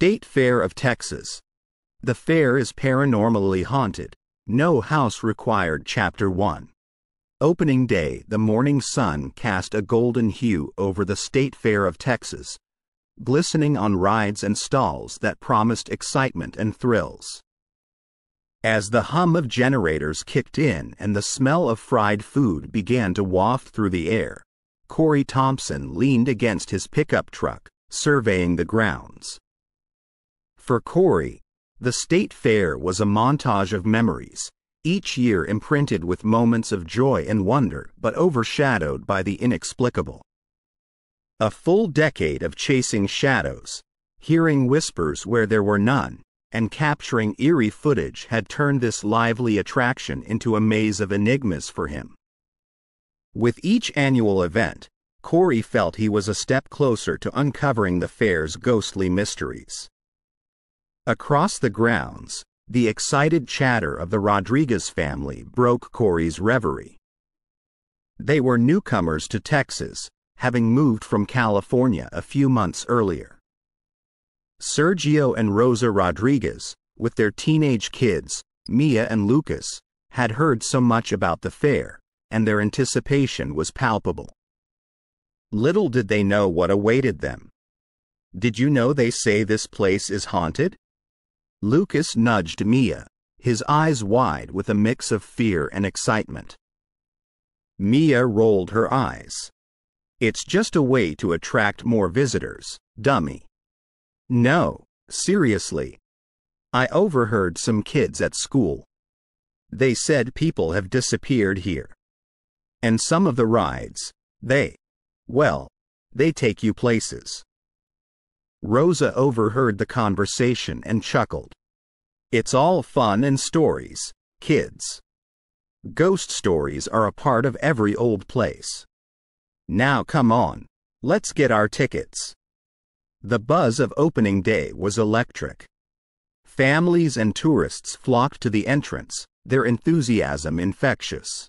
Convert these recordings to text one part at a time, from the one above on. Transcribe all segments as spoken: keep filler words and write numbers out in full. State Fair of Texas. The fair is paranormally haunted. No house required. Chapter one. Opening day. The morning sun cast a golden hue over the State Fair of Texas, glistening on rides and stalls that promised excitement and thrills. As the hum of generators kicked in and the smell of fried food began to waft through the air, Corey Thompson leaned against his pickup truck, surveying the grounds. For Corey, the State Fair was a montage of memories, each year imprinted with moments of joy and wonder but overshadowed by the inexplicable. A full decade of chasing shadows, hearing whispers where there were none, and capturing eerie footage had turned this lively attraction into a maze of enigmas for him. With each annual event, Corey felt he was a step closer to uncovering the fair's ghostly mysteries. Across the grounds, the excited chatter of the Rodriguez family broke Corey's reverie. They were newcomers to Texas, having moved from California a few months earlier. Sergio and Rosa Rodriguez, with their teenage kids, Mia and Lucas, had heard so much about the fair, and their anticipation was palpable. Little did they know what awaited them. "Did you know they say this place is haunted?" Lucas nudged Mia, his eyes wide with a mix of fear and excitement. Mia rolled her eyes. "It's just a way to attract more visitors, dummy." "No, seriously. I overheard some kids at school. They said people have disappeared here. And some of the rides, they, well, they take you places." Rosa overheard the conversation and chuckled. "It's all fun and stories, kids. Ghost stories are a part of every old place. Now come on, let's get our tickets." The buzz of opening day was electric. Families and tourists flocked to the entrance, their enthusiasm infectious.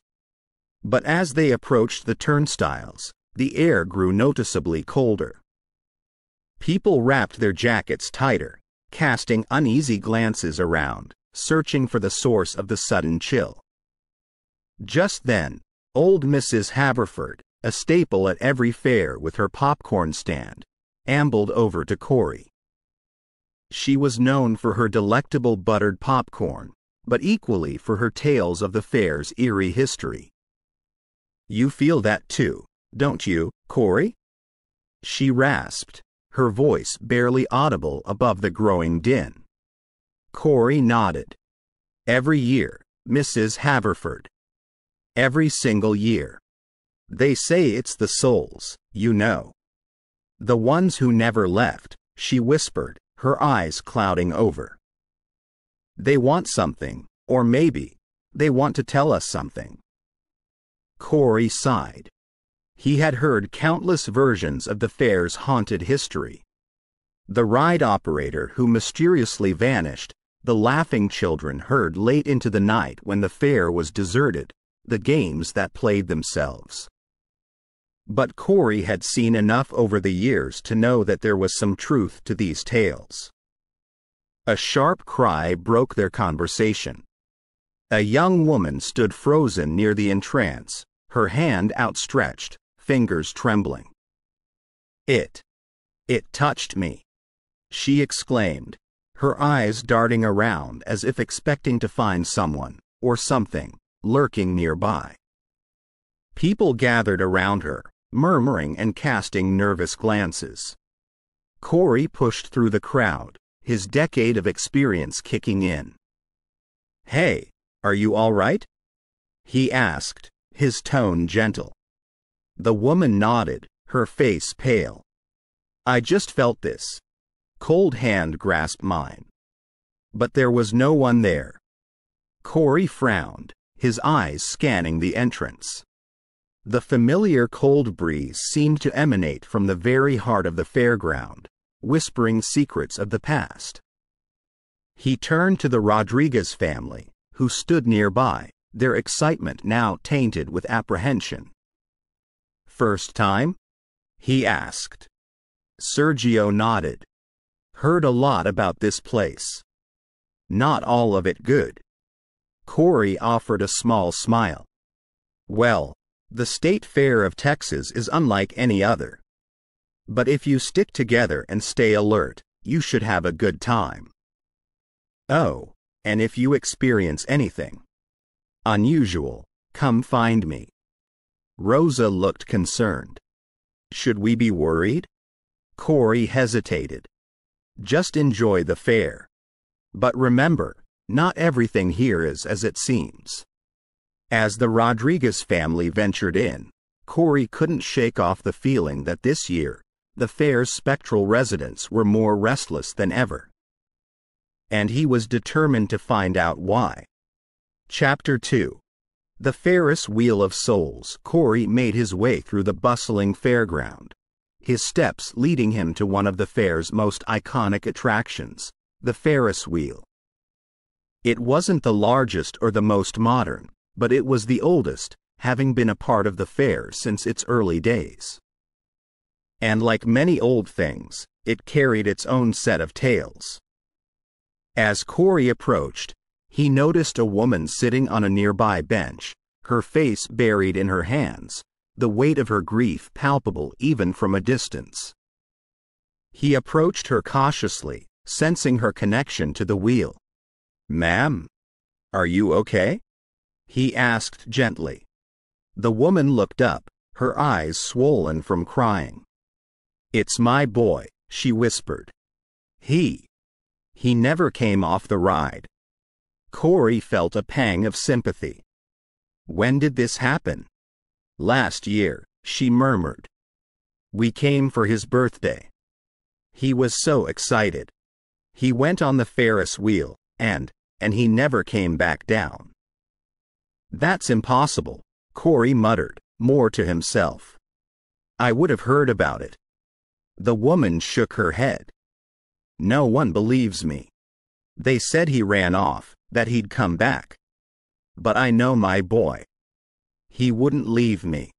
But as they approached the turnstiles, the air grew noticeably colder. People wrapped their jackets tighter, casting uneasy glances around, searching for the source of the sudden chill. Just then, old Missus Haverford, a staple at every fair with her popcorn stand, ambled over to Corey. She was known for her delectable buttered popcorn, but equally for her tales of the fair's eerie history. "You feel that too, don't you, Corey?" she rasped, her voice barely audible above the growing din. Corey nodded. "Every year, Missus Haverford. Every single year. They say it's the souls, you know. The ones who never left," she whispered, her eyes clouding over. "They want something, or maybe they want to tell us something." Corey sighed. He had heard countless versions of the fair's haunted history. The ride operator who mysteriously vanished, the laughing children heard late into the night when the fair was deserted, the games that played themselves. But Corey had seen enough over the years to know that there was some truth to these tales. A sharp cry broke their conversation. A young woman stood frozen near the entrance, her hand outstretched, fingers trembling. It. It touched me," she exclaimed, her eyes darting around as if expecting to find someone, or something, lurking nearby. People gathered around her, murmuring and casting nervous glances. Corey pushed through the crowd, his decade of experience kicking in. "Hey, are you all right?" he asked, his tone gentle. The woman nodded, her face pale. "I just felt this cold hand grasp mine. But there was no one there." Corey frowned, his eyes scanning the entrance. The familiar cold breeze seemed to emanate from the very heart of the fairground, whispering secrets of the past. He turned to the Rodriguez family, who stood nearby, their excitement now tainted with apprehension. "First time?" he asked. Sergio nodded. Heard a lot about this place. Not all of it good. Corey offered a small smile. Well, the State Fair of Texas is unlike any other. But if you stick together and stay alert, you should have a good time. Oh, and if you experience anything unusual, come find me. Rosa looked concerned. Should we be worried? Corey hesitated. Just enjoy the fair. But remember, not everything here is as it seems. As the Rodriguez family ventured in, Corey couldn't shake off the feeling that this year, the fair's spectral residents were more restless than ever. And he was determined to find out why. Chapter two. The Ferris Wheel of Souls. Corey made his way through the bustling fairground, his steps leading him to one of the fair's most iconic attractions, the Ferris Wheel. It wasn't the largest or the most modern, but it was the oldest, having been a part of the fair since its early days. And like many old things, it carried its own set of tales. As Corey approached, he noticed a woman sitting on a nearby bench, her face buried in her hands, the weight of her grief palpable even from a distance. He approached her cautiously, sensing her connection to the wheel. "Ma'am, are you okay?" he asked gently. The woman looked up, her eyes swollen from crying. "It's my boy," she whispered. He. He never came off the ride." Corey felt a pang of sympathy. "When did this happen?" "Last year," she murmured. "We came for his birthday. He was so excited. He went on the Ferris wheel, and, and he never came back down." "That's impossible," Corey muttered, more to himself. "I would have heard about it." The woman shook her head. "No one believes me. They said he ran off, that he'd come back. But I know my boy. He wouldn't leave me."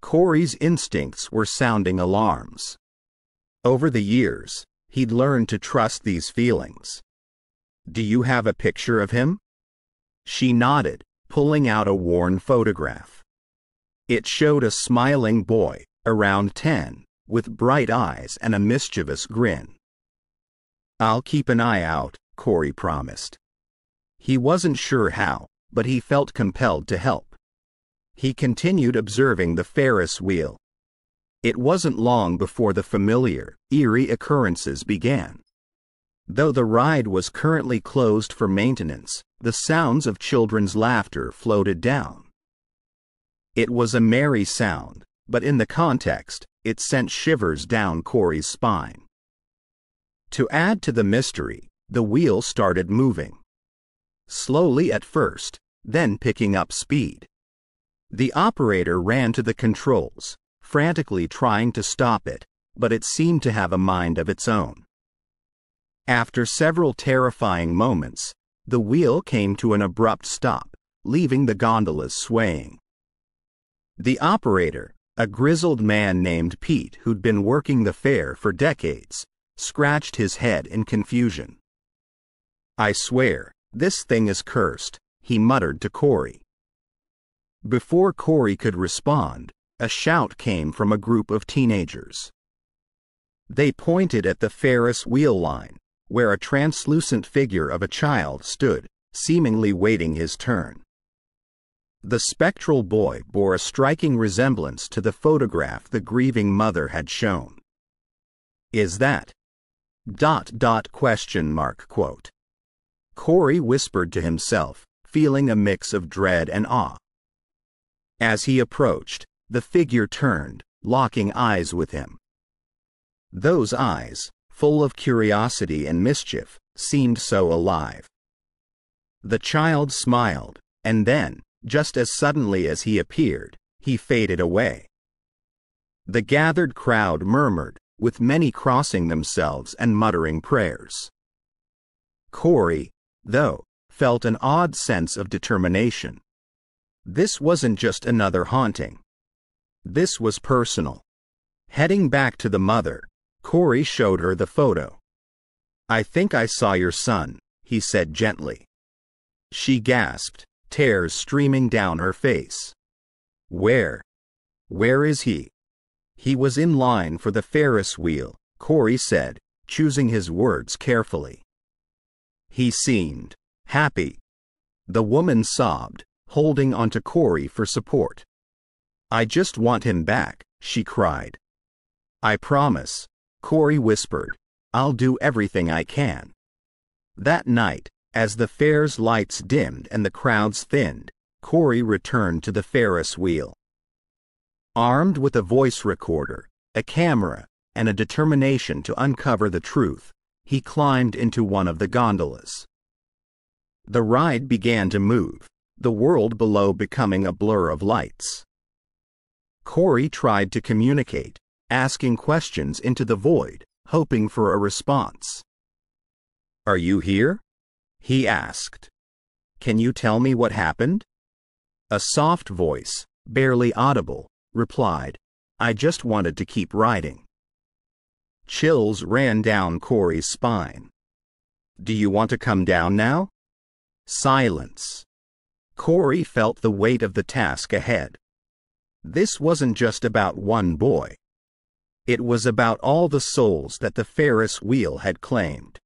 Corey's instincts were sounding alarms. Over the years, he'd learned to trust these feelings. "Do you have a picture of him?" She nodded, pulling out a worn photograph. It showed a smiling boy, around ten, with bright eyes and a mischievous grin. "I'll keep an eye out," Corey promised. He wasn't sure how, but he felt compelled to help. He continued observing the Ferris wheel. It wasn't long before the familiar, eerie occurrences began. Though the ride was currently closed for maintenance, the sounds of children's laughter floated down. It was a merry sound, but in the context, it sent shivers down Corey's spine. To add to the mystery, the wheel started moving. Slowly at first, then picking up speed. The operator ran to the controls, frantically trying to stop it, but it seemed to have a mind of its own. After several terrifying moments, the wheel came to an abrupt stop, leaving the gondolas swaying. The operator, a grizzled man named Pete who'd been working the fair for decades, scratched his head in confusion. "I swear, this thing is cursed," he muttered to Corey. Before Corey could respond, a shout came from a group of teenagers. They pointed at the Ferris wheel line, where a translucent figure of a child stood, seemingly waiting his turn. The spectral boy bore a striking resemblance to the photograph the grieving mother had shown. "Is that dot dot question mark quote?" Corey whispered to himself, feeling a mix of dread and awe. As he approached, the figure turned, locking eyes with him. Those eyes, full of curiosity and mischief, seemed so alive. The child smiled, and then, just as suddenly as he appeared, he faded away. The gathered crowd murmured, with many crossing themselves and muttering prayers. Corey, though, felt an odd sense of determination. This wasn't just another haunting. This was personal. Heading back to the mother, Corey showed her the photo. I think I saw your son, he said gently. She gasped, tears streaming down her face. Where? Where is he? He was in line for the Ferris wheel, Corey said, choosing his words carefully. He seemed happy. The woman sobbed, holding onto Corey for support. I just want him back, she cried. I promise, Corey whispered. I'll do everything I can. That night, as the fair's lights dimmed and the crowds thinned, Corey returned to the Ferris wheel. Armed with a voice recorder, a camera, and a determination to uncover the truth, he climbed into one of the gondolas. The ride began to move, the world below becoming a blur of lights. Corey tried to communicate, asking questions into the void, hoping for a response. Are you here? He asked. Can you tell me what happened? A soft voice, barely audible, replied, I just wanted to keep riding. Chills ran down Corey's spine. Do you want to come down now? Silence. Corey felt the weight of the task ahead. This wasn't just about one boy. It was about all the souls that the Ferris wheel had claimed.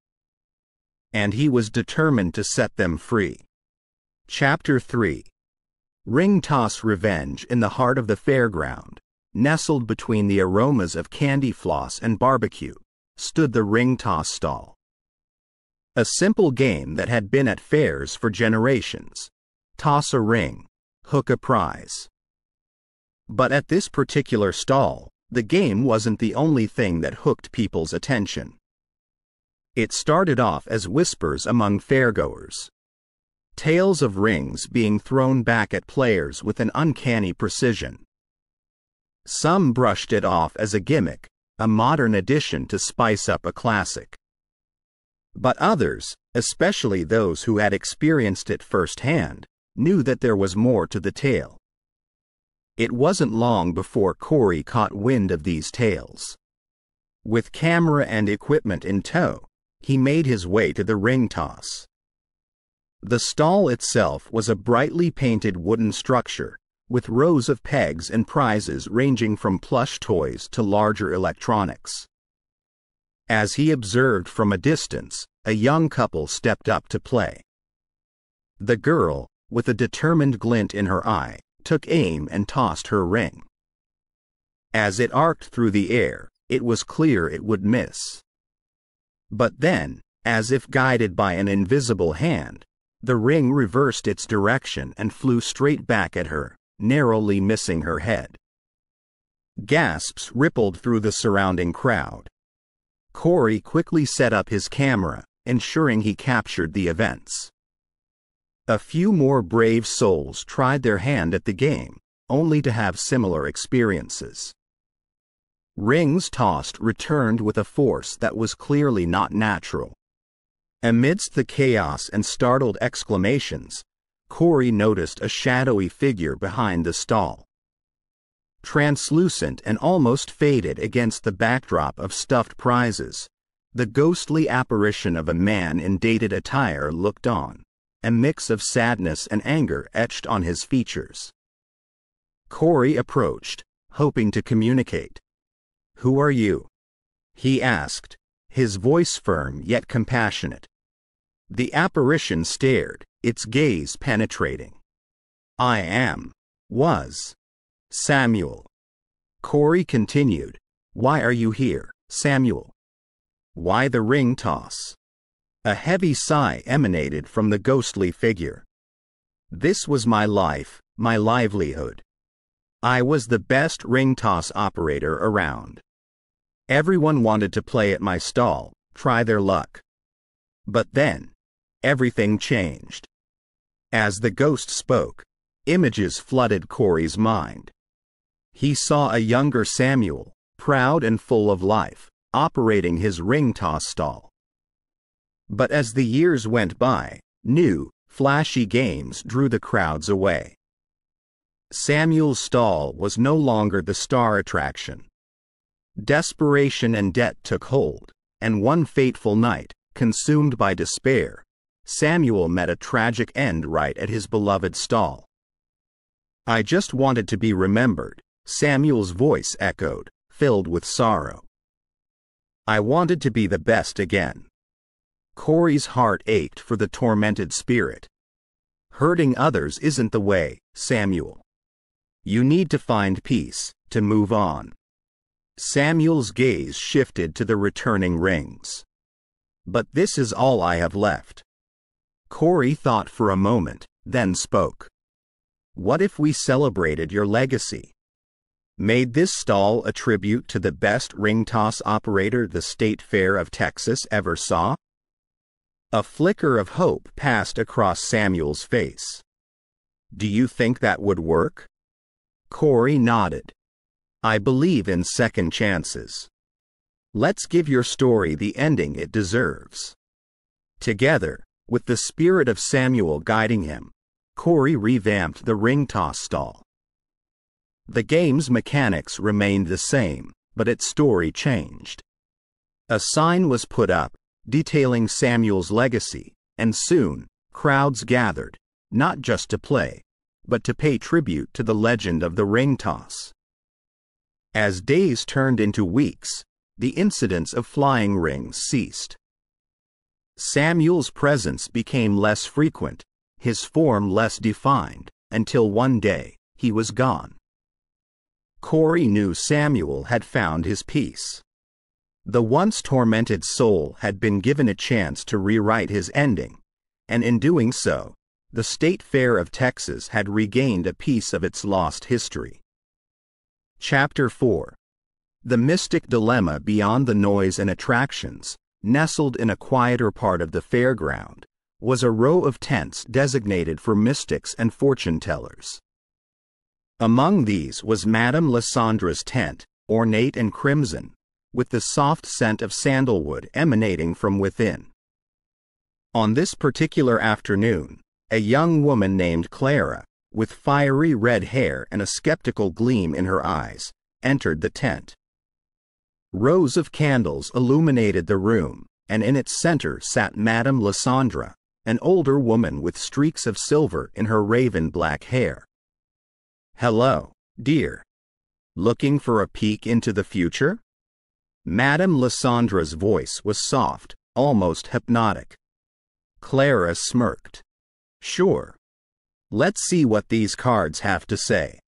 And he was determined to set them free. Chapter three. Ring Toss Revenge in the heart of the fairground, nestled between the aromas of candy floss and barbecue, stood the ring toss stall. A simple game that had been at fairs for generations. Toss a ring, hook a prize. But at this particular stall, the game wasn't the only thing that hooked people's attention. It started off as whispers among fairgoers. Tales of rings being thrown back at players with an uncanny precision. Some brushed it off as a gimmick, a modern addition to spice up a classic. But others, especially those who had experienced it firsthand, knew that there was more to the tale. It wasn't long before Corey caught wind of these tales. With camera and equipment in tow, he made his way to the ring toss. The stall itself was a brightly painted wooden structure, with rows of pegs and prizes ranging from plush toys to larger electronics. As he observed from a distance, a young couple stepped up to play. The girl, with a determined glint in her eye, took aim and tossed her ring. As it arced through the air, it was clear it would miss. But then, as if guided by an invisible hand, the ring reversed its direction and flew straight back at her, narrowly missing her head. Gasps rippled through the surrounding crowd. Corey quickly set up his camera, ensuring he captured the events. A few more brave souls tried their hand at the game, only to have similar experiences. Rings tossed returned with a force that was clearly not natural. Amidst the chaos and startled exclamations, Corey noticed a shadowy figure behind the stall. Translucent and almost faded against the backdrop of stuffed prizes, the ghostly apparition of a man in dated attire looked on. A mix of sadness and anger etched on his features. Corey approached, hoping to communicate. Who are you? He asked, his voice firm yet compassionate. The apparition stared, its gaze penetrating. I am, was, Samuel. Corey continued, Why are you here, Samuel? Why the ring toss? A heavy sigh emanated from the ghostly figure. This was my life, my livelihood. I was the best ring toss operator around. Everyone wanted to play at my stall, try their luck. But then, everything changed. As the ghost spoke, images flooded Corey's mind. He saw a younger Samuel, proud and full of life, operating his ring toss stall. But as the years went by, new, flashy games drew the crowds away. Samuel's stall was no longer the star attraction. Desperation and debt took hold, and one fateful night, Consumed by despair, Samuel met a tragic end right at his beloved stall. "I just wanted to be remembered," Samuel's voice echoed, filled with sorrow. "I wanted to be the best again." Corey's heart ached for the tormented spirit. "Hurting others isn't the way, Samuel. You need to find peace, to move on." Samuel's gaze shifted to the returning rings. "But this is all I have left." Corey thought for a moment, then spoke. "What if we celebrated your legacy? Made this stall a tribute to the best ring toss operator the State Fair of Texas ever saw?" A flicker of hope passed across Samuel's face. "Do you think that would work?" Corey nodded. "I believe in second chances. Let's give your story the ending it deserves." Together, with the spirit of Samuel guiding him, Corey revamped the ring toss stall. The game's mechanics remained the same, but its story changed. A sign was put up, detailing Samuel's legacy, and soon, crowds gathered, not just to play, but to pay tribute to the legend of the ring toss. As days turned into weeks, the incidents of flying rings ceased. Samuel's presence became less frequent, his form less defined, until one day, he was gone. Corey knew Samuel had found his peace. The once tormented soul had been given a chance to rewrite his ending, and in doing so, the State Fair of Texas had regained a piece of its lost history. Chapter four. The mystic dilemma beyond the noise and attractions, nestled in a quieter part of the fairground, was a row of tents designated for mystics and fortune tellers. Among these was Madame Lysandra's tent, ornate and crimson, with the soft scent of sandalwood emanating from within. On this particular afternoon, a young woman named Clara, with fiery red hair and a skeptical gleam in her eyes, entered the tent. Rows of candles illuminated the room, and in its center sat Madame Lysandra, an older woman with streaks of silver in her raven black hair. "Hello, dear. Looking for a peek into the future?" Madame Lysandra's voice was soft, almost hypnotic. Clara smirked. "Sure. Let's see what these cards have to say."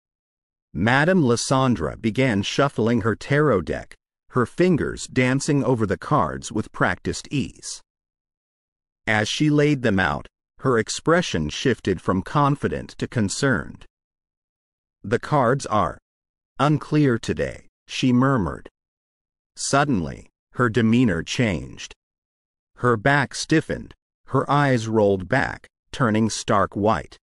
Madame Lysandra began shuffling her tarot deck, her fingers dancing over the cards with practiced ease. As she laid them out, her expression shifted from confident to concerned. "The cards are unclear today," she murmured. Suddenly, her demeanor changed. Her back stiffened, her eyes rolled back, turning stark white.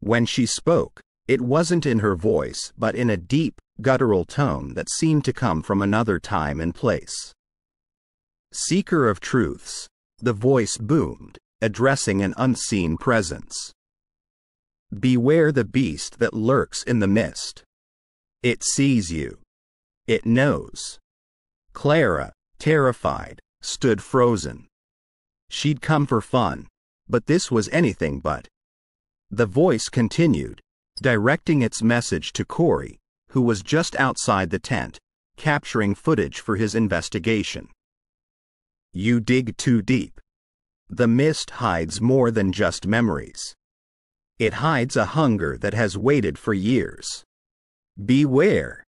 When she spoke, it wasn't in her voice but in a deep, guttural tone that seemed to come from another time and place. "Seeker of truths," the voice boomed, addressing an unseen presence. "Beware the beast that lurks in the mist. It sees you. It knows." Clara, terrified, stood frozen. She'd come for fun, but this was anything but. The voice continued, directing its message to Corey, who was just outside the tent, capturing footage for his investigation. "You dig too deep. The mist hides more than just memories. It hides a hunger that has waited for years. Beware."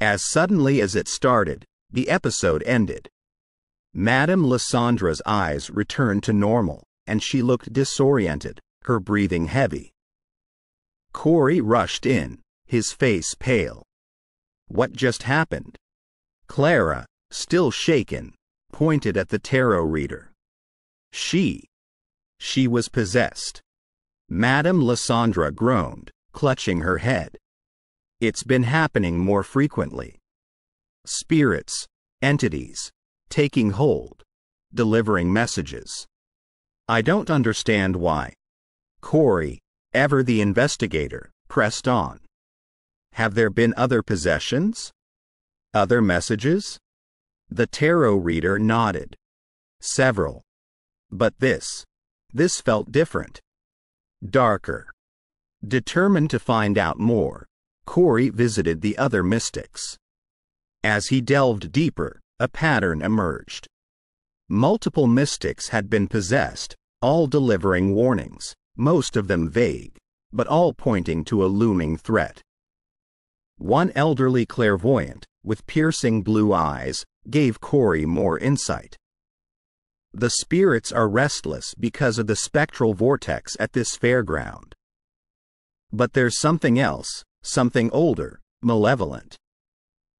As suddenly as it started, the episode ended. Madame Lysandra's eyes returned to normal, and she looked disoriented, her breathing heavy. Corey rushed in, his face pale. "What just happened?" Clara, still shaken, pointed at the tarot reader. She. She was possessed. Madame Lysandra groaned, clutching her head. "It's been happening more frequently. Spirits, entities, taking hold, delivering messages. I don't understand why." Corey, ever the investigator, pressed on. "Have there been other possessions? Other messages?" The tarot reader nodded. Several. But this. This felt different. Darker. Determined to find out more, Corey visited the other mystics. As he delved deeper, a pattern emerged. Multiple mystics had been possessed, all delivering warnings, most of them vague, but all pointing to a looming threat. One elderly clairvoyant, with piercing blue eyes, gave Corey more insight. The spirits are restless because of the spectral vortex at this fairground. But there's something else, something older, malevolent.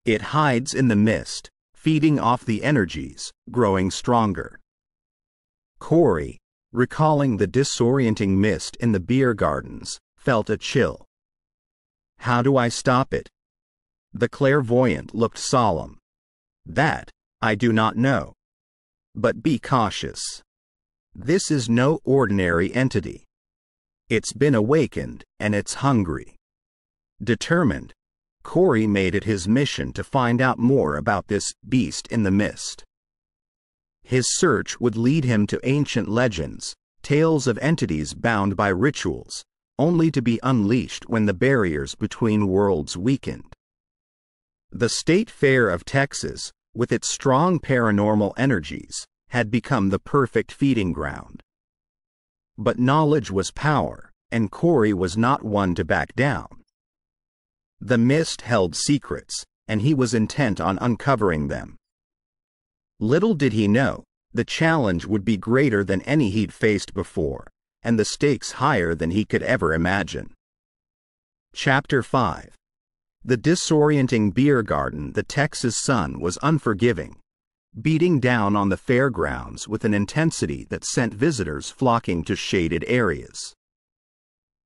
It hides in the mist, feeding off the energies, growing stronger. Corey, recalling the disorienting mist in the beer gardens, felt a chill. How do I stop it? The clairvoyant looked solemn. That, I do not know. But be cautious. This is no ordinary entity. It's been awakened, and it's hungry. Determined, Corey made it his mission to find out more about this beast in the mist. His search would lead him to ancient legends, tales of entities bound by rituals, only to be unleashed when the barriers between worlds weakened. The State Fair of Texas, with its strong paranormal energies, had become the perfect feeding ground. But knowledge was power, and Corey was not one to back down. The mist held secrets, and he was intent on uncovering them. Little did he know, the challenge would be greater than any he'd faced before, and the stakes higher than he could ever imagine. Chapter five. The disorienting beer garden. The Texas sun was unforgiving, beating down on the fairgrounds with an intensity that sent visitors flocking to shaded areas.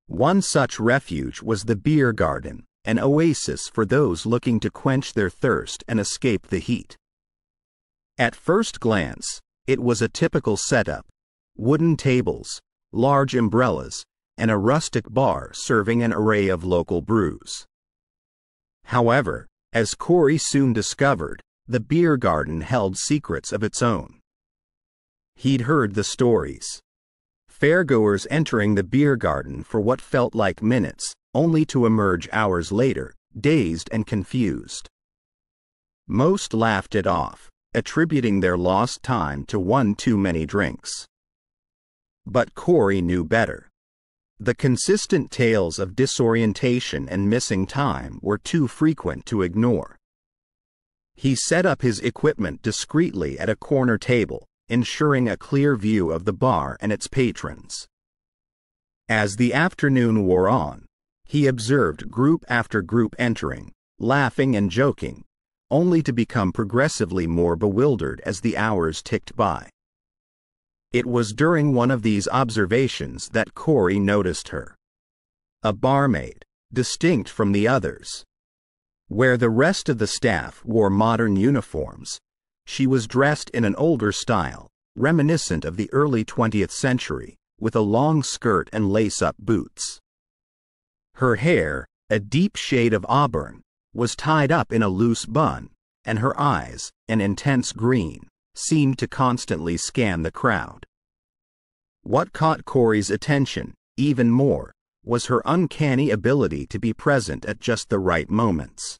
One such refuge was the beer garden, an oasis for those looking to quench their thirst and escape the heat. At first glance, it was a typical setup: wooden tables, large umbrellas, and a rustic bar serving an array of local brews. However, as Corey soon discovered, the beer garden held secrets of its own. He'd heard the stories. Fairgoers entering the beer garden for what felt like minutes, only to emerge hours later, dazed and confused. Most laughed it off, attributing their lost time to one too many drinks. But Corey knew better. The consistent tales of disorientation and missing time were too frequent to ignore. He set up his equipment discreetly at a corner table, ensuring a clear view of the bar and its patrons. As the afternoon wore on, he observed group after group entering, laughing and joking, only to become progressively more bewildered as the hours ticked by. It was during one of these observations that Corey noticed her. A barmaid, distinct from the others. Where the rest of the staff wore modern uniforms, she was dressed in an older style, reminiscent of the early twentieth century, with a long skirt and lace-up boots. Her hair, a deep shade of auburn, was tied up in a loose bun, and her eyes, an intense green, seemed to constantly scan the crowd. What caught Corey's attention, even more, was her uncanny ability to be present at just the right moments.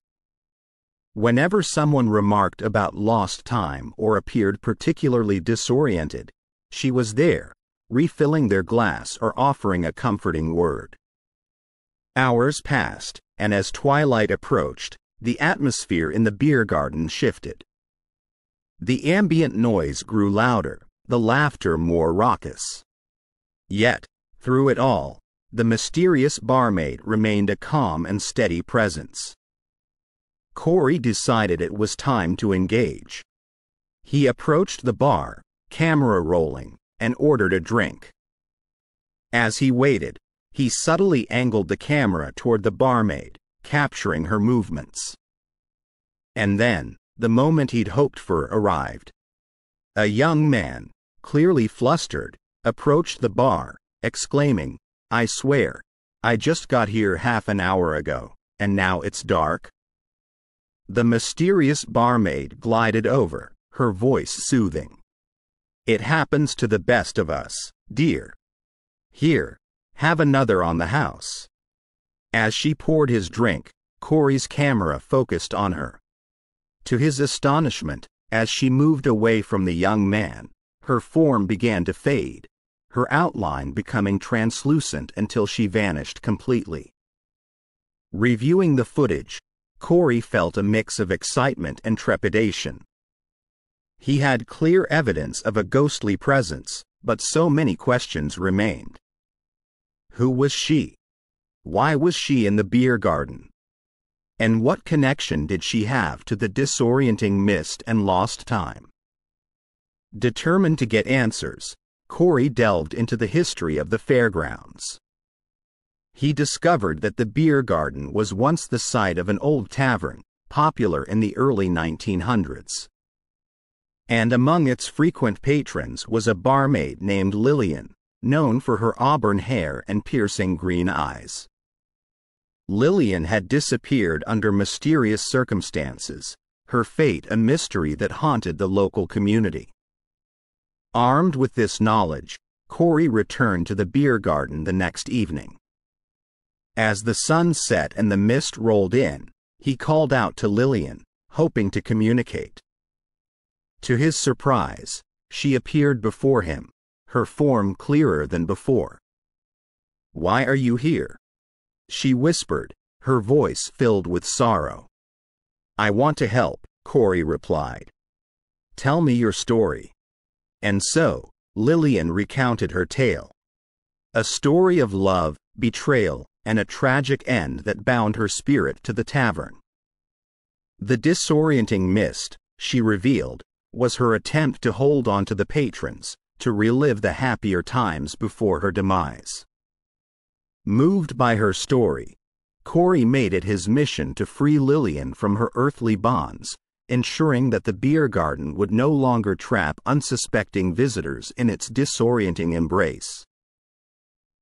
Whenever someone remarked about lost time or appeared particularly disoriented, she was there, refilling their glass or offering a comforting word. Hours passed, and as twilight approached, the atmosphere in the beer garden shifted. The ambient noise grew louder, the laughter more raucous. Yet, through it all, the mysterious barmaid remained a calm and steady presence. Corey decided it was time to engage. He approached the bar, camera rolling, and ordered a drink. As he waited, he subtly angled the camera toward the barmaid, capturing her movements. And then, the moment he'd hoped for arrived. A young man, clearly flustered, approached the bar, exclaiming, "I swear, I just got here half an hour ago, and now it's dark." The mysterious barmaid glided over, her voice soothing. It happens to the best of us, dear. Here, have another on the house." As she poured his drink, Corey's camera focused on her. To his astonishment, as she moved away from the young man, her form began to fade, her outline becoming translucent until she vanished completely. Reviewing the footage, Corey felt a mix of excitement and trepidation. He had clear evidence of a ghostly presence, but so many questions remained. Who was she? Why was she in the beer garden? And what connection did she have to the disorienting mist and lost time? Determined to get answers, Corey delved into the history of the fairgrounds. He discovered that the beer garden was once the site of an old tavern, popular in the early nineteen hundreds. And among its frequent patrons was a barmaid named Lillian, known for her auburn hair and piercing green eyes. Lillian had disappeared under mysterious circumstances, her fate a mystery that haunted the local community. Armed with this knowledge, Corey returned to the beer garden the next evening. As the sun set and the mist rolled in, he called out to Lillian, hoping to communicate. To his surprise, she appeared before him, her form clearer than before. "Why are you here?" she whispered, her voice filled with sorrow. "I want to help," Corey replied. "Tell me your story." And so, Lillian recounted her tale. A story of love, betrayal, and a tragic end that bound her spirit to the tavern. The disorienting mist, she revealed, was her attempt to hold on to the patrons, to relive the happier times before her demise. Moved by her story, Corey made it his mission to free Lillian from her earthly bonds, ensuring that the beer garden would no longer trap unsuspecting visitors in its disorienting embrace.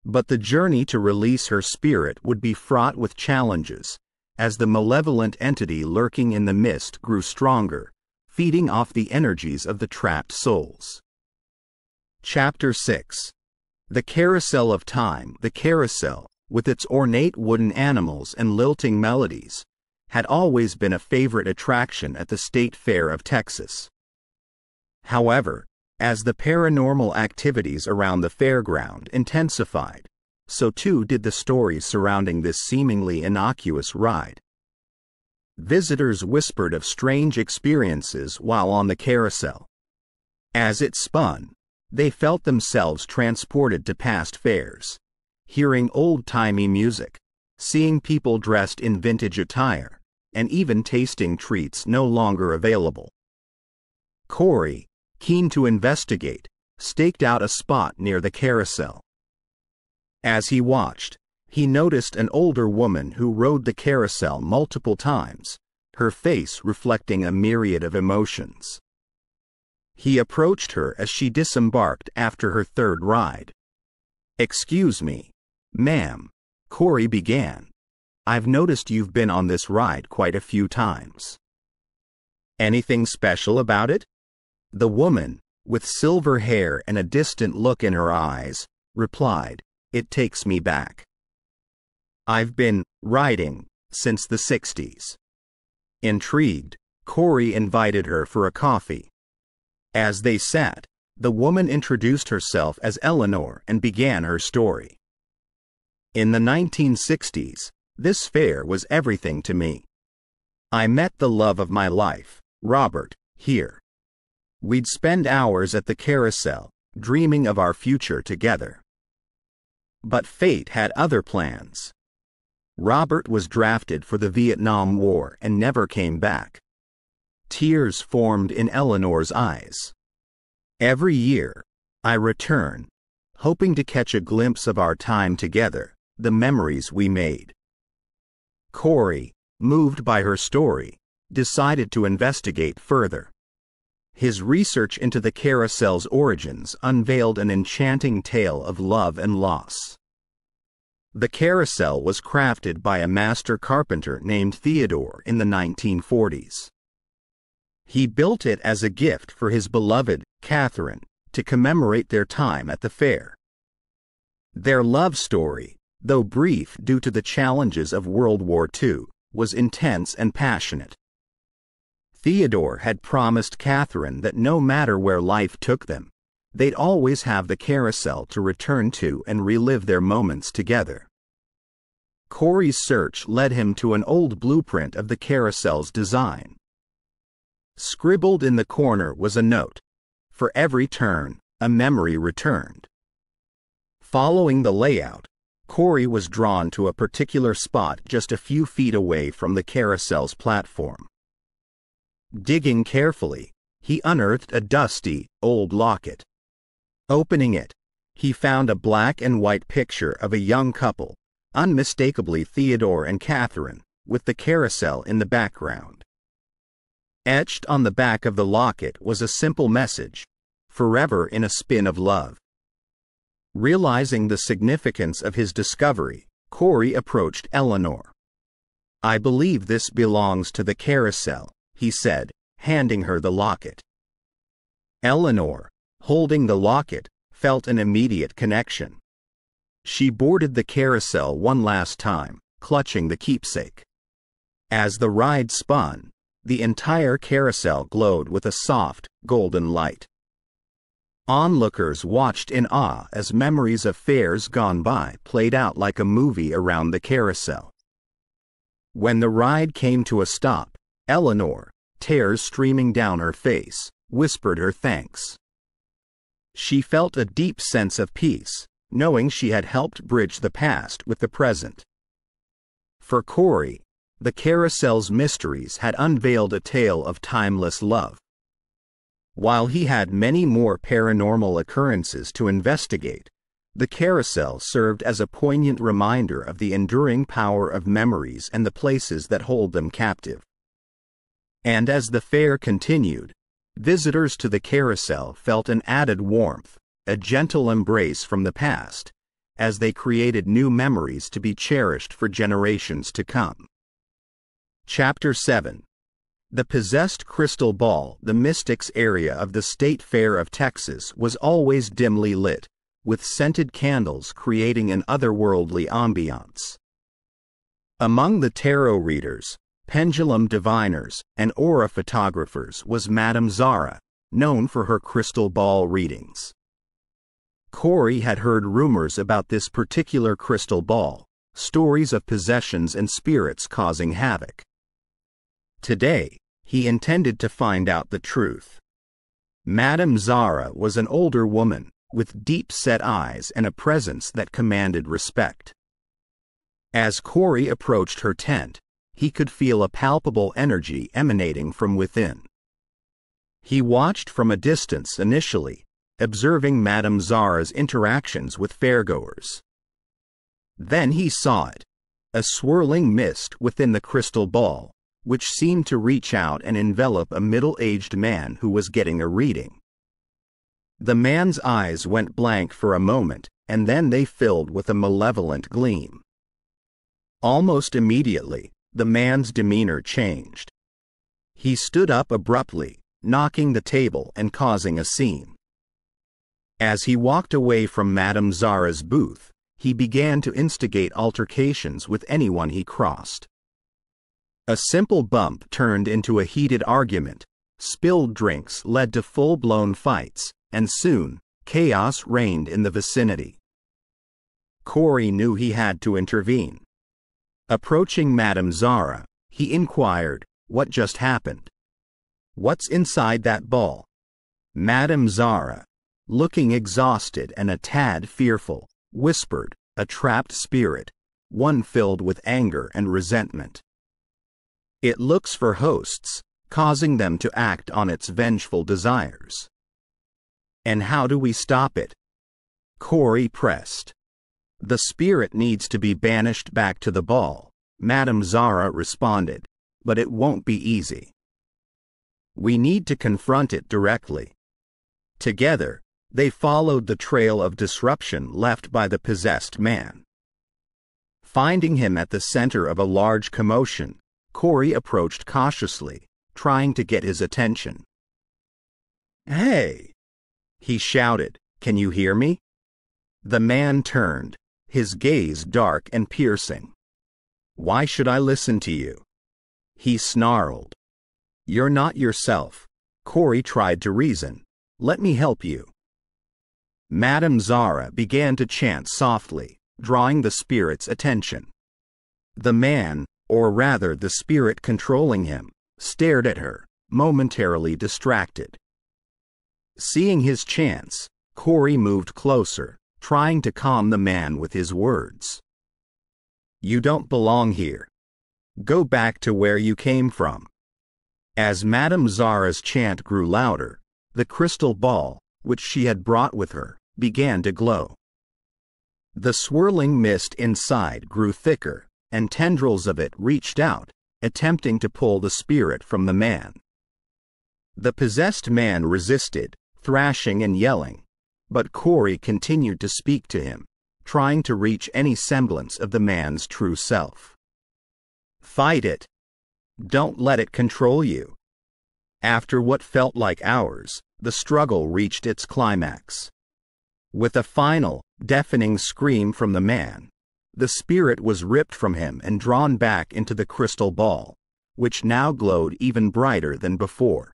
But the journey to release her spirit would be fraught with challenges, as the malevolent entity lurking in the mist grew stronger, feeding off the energies of the trapped souls. Chapter six. The Carousel of Time. The carousel, with its ornate wooden animals and lilting melodies, had always been a favorite attraction at the State Fair of Texas. However, as the paranormal activities around the fairground intensified, so too did the stories surrounding this seemingly innocuous ride. Visitors whispered of strange experiences while on the carousel. As it spun, they felt themselves transported to past fairs, hearing old-timey music, seeing people dressed in vintage attire, and even tasting treats no longer available. Corey, keen to investigate, staked out a spot near the carousel. As he watched, he noticed an older woman who rode the carousel multiple times, her face reflecting a myriad of emotions. He approached her as she disembarked after her third ride. "Excuse me, ma'am," Corey began. "I've noticed you've been on this ride quite a few times. Anything special about it?" The woman, with silver hair and a distant look in her eyes, replied, "It takes me back. I've been riding since the sixties." Intrigued, Corey invited her for a coffee. As they sat, the woman introduced herself as Eleanor and began her story. "In the nineteen sixties, this fair was everything to me. I met the love of my life, Robert, here. We'd spend hours at the carousel, dreaming of our future together. But fate had other plans. Robert was drafted for the Vietnam War and never came back." Tears formed in Eleanor's eyes. "Every year, I return, hoping to catch a glimpse of our time together, the memories we made." Corey, moved by her story, decided to investigate further. His research into the carousel's origins unveiled an enchanting tale of love and loss. The carousel was crafted by a master carpenter named Theodore in the nineteen forties. He built it as a gift for his beloved, Catherine, to commemorate their time at the fair. Their love story, though brief due to the challenges of World War Two, was intense and passionate. Theodore had promised Catherine that no matter where life took them, they'd always have the carousel to return to and relive their moments together. Corey's search led him to an old blueprint of the carousel's design. Scribbled in the corner was a note. For every turn, a memory returned. Following the layout, Corey was drawn to a particular spot just a few feet away from the carousel's platform. Digging carefully, he unearthed a dusty, old locket. Opening it, he found a black and white picture of a young couple, unmistakably Theodore and Catherine, with the carousel in the background. Etched on the back of the locket was a simple message, "Forever in a spin of love." Realizing the significance of his discovery, Corey approached Eleanor. "I believe this belongs to the carousel," he said, handing her the locket. Eleanor, holding the locket, felt an immediate connection. She boarded the carousel one last time, clutching the keepsake. As the ride spun, the entire carousel glowed with a soft, golden light. Onlookers watched in awe as memories of fairs gone by played out like a movie around the carousel. When the ride came to a stop, Eleanor, tears streaming down her face, whispered her thanks. She felt a deep sense of peace, knowing she had helped bridge the past with the present. For Corey, the carousel's mysteries had unveiled a tale of timeless love. While he had many more paranormal occurrences to investigate, the carousel served as a poignant reminder of the enduring power of memories and the places that hold them captive. And as the fair continued, visitors to the carousel felt an added warmth, a gentle embrace from the past, as they created new memories to be cherished for generations to come. Chapter seven. The possessed crystal ball. The mystics area of the State Fair of Texas was always dimly lit, with scented candles creating an otherworldly ambiance. Among the tarot readers, pendulum diviners, and aura photographers was Madame Zara, known for her crystal ball readings. Corey had heard rumors about this particular crystal ball, stories of possessions and spirits causing havoc. Today, he intended to find out the truth. Madame Zara was an older woman, with deep-set eyes and a presence that commanded respect. As Corey approached her tent, he could feel a palpable energy emanating from within. He watched from a distance initially, observing Madame Zara's interactions with fairgoers. Then he saw it, a swirling mist within the crystal ball, which seemed to reach out and envelop a middle-aged man who was getting a reading. The man's eyes went blank for a moment, and then they filled with a malevolent gleam. Almost immediately, the man's demeanor changed. He stood up abruptly, knocking the table and causing a scene. As he walked away from Madame Zara's booth, he began to instigate altercations with anyone he crossed. A simple bump turned into a heated argument, spilled drinks led to full-blown fights, and soon, chaos reigned in the vicinity. Corey knew he had to intervene. Approaching Madame Zara, he inquired, "What just happened? What's inside that ball?" Madame Zara, looking exhausted and a tad fearful, whispered, "A trapped spirit, one filled with anger and resentment. It looks for hosts, causing them to act on its vengeful desires." "And how do we stop it?" Corey pressed. "The spirit needs to be banished back to the ball," Madame Zara responded, "but it won't be easy. We need to confront it directly." Together, they followed the trail of disruption left by the possessed man. Finding him at the center of a large commotion, Corey approached cautiously, trying to get his attention. "Hey!" He shouted, "Can you hear me?" The man turned, his gaze dark and piercing. "Why should I listen to you?" he snarled. "You're not yourself." Corey tried to reason. "Let me help you." Madame Zara began to chant softly, drawing the spirit's attention. The man, or rather the spirit controlling him, stared at her, momentarily distracted. Seeing his chance, Corey moved closer, trying to calm the man with his words. "You don't belong here. Go back to where you came from." As Madame Zara's chant grew louder, the crystal ball, which she had brought with her, began to glow. The swirling mist inside grew thicker, and tendrils of it reached out, attempting to pull the spirit from the man. The possessed man resisted, thrashing and yelling, but Corey continued to speak to him, trying to reach any semblance of the man's true self. "Fight it. Don't let it control you." After what felt like hours, the struggle reached its climax. With a final, deafening scream from the man, the spirit was ripped from him and drawn back into the crystal ball, which now glowed even brighter than before.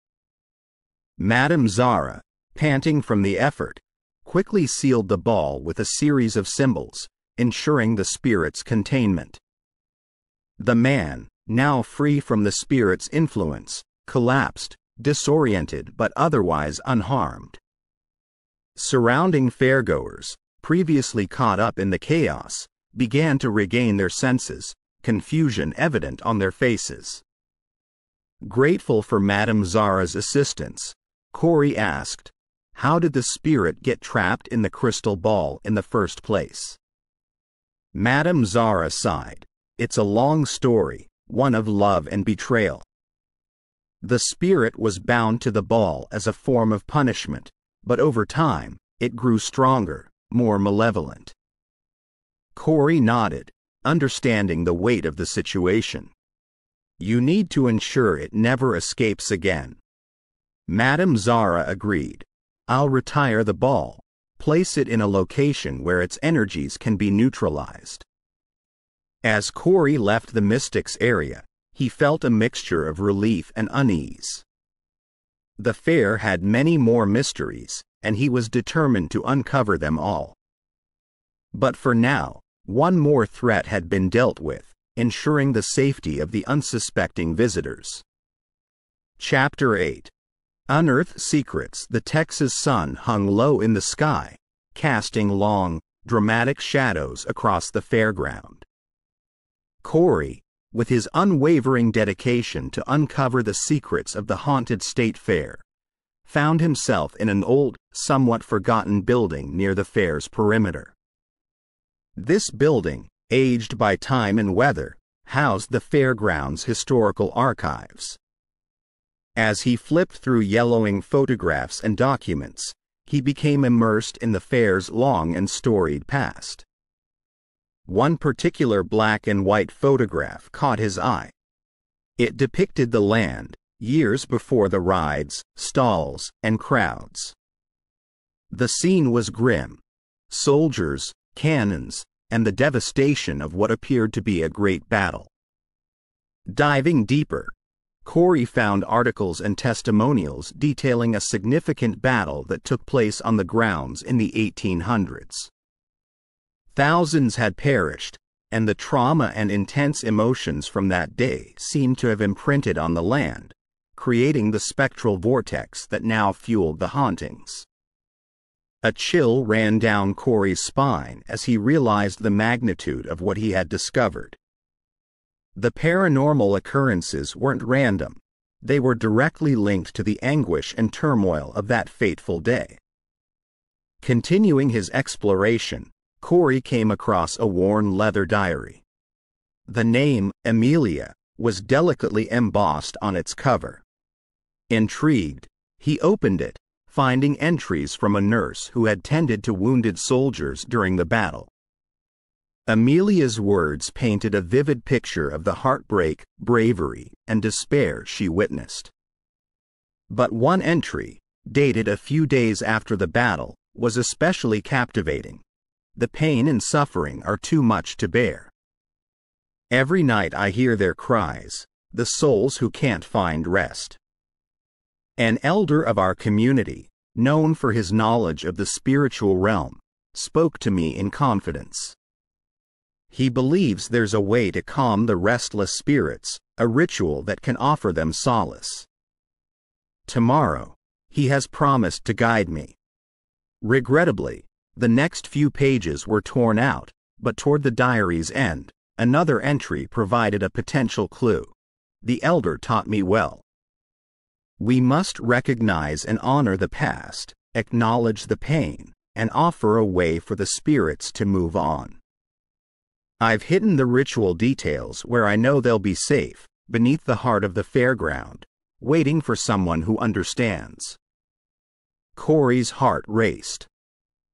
Madame Zara, panting from the effort, quickly sealed the ball with a series of symbols, ensuring the spirit's containment. The man, now free from the spirit's influence, collapsed, disoriented but otherwise unharmed. Surrounding fairgoers, previously caught up in the chaos, began to regain their senses, confusion evident on their faces. Grateful for Madame Zara's assistance, Corey asked, "How did the spirit get trapped in the crystal ball in the first place?" Madame Zara sighed. "It's a long story, one of love and betrayal. The spirit was bound to the ball as a form of punishment, but over time, it grew stronger, more malevolent." Corey nodded, understanding the weight of the situation. "You need to ensure it never escapes again." Madame Zara agreed. "I'll retire the ball, place it in a location where its energies can be neutralized." As Corey left the mystic's area, he felt a mixture of relief and unease. The fair had many more mysteries, and he was determined to uncover them all. But for now, one more threat had been dealt with, ensuring the safety of the unsuspecting visitors. Chapter eight. Unearth Secrets. The Texas sun hung low in the sky, casting long, dramatic shadows across the fairground. Corey, with his unwavering dedication to uncover the secrets of the haunted state fair, found himself in an old, somewhat forgotten building near the fair's perimeter. This building, aged by time and weather, housed the fairground's historical archives. As he flipped through yellowing photographs and documents, he became immersed in the fair's long and storied past. One particular black and white photograph caught his eye. It depicted the land, years before the rides, stalls, and crowds. The scene was grim. Soldiers, cannons, and the devastation of what appeared to be a great battle. Diving deeper, Corey found articles and testimonials detailing a significant battle that took place on the grounds in the eighteen hundreds. Thousands had perished, and the trauma and intense emotions from that day seemed to have imprinted on the land, creating the spectral vortex that now fueled the hauntings. A chill ran down Corey's spine as he realized the magnitude of what he had discovered. The paranormal occurrences weren't random. They were directly linked to the anguish and turmoil of that fateful day. Continuing his exploration, Corey came across a worn leather diary. The name, Amelia, was delicately embossed on its cover. Intrigued, he opened it, finding entries from a nurse who had tended to wounded soldiers during the battle. Amelia's words painted a vivid picture of the heartbreak, bravery, and despair she witnessed. But one entry, dated a few days after the battle, was especially captivating. The pain and suffering are too much to bear. Every night I hear their cries, the souls who can't find rest. An elder of our community, known for his knowledge of the spiritual realm, spoke to me in confidence. He believes there's a way to calm the restless spirits, a ritual that can offer them solace. Tomorrow, he has promised to guide me. Regrettably, the next few pages were torn out, but toward the diary's end, another entry provided a potential clue. The elder taught me well. We must recognize and honor the past, acknowledge the pain, and offer a way for the spirits to move on. I've hidden the ritual details where I know they'll be safe, beneath the heart of the fairground, waiting for someone who understands. Corey's heart raced.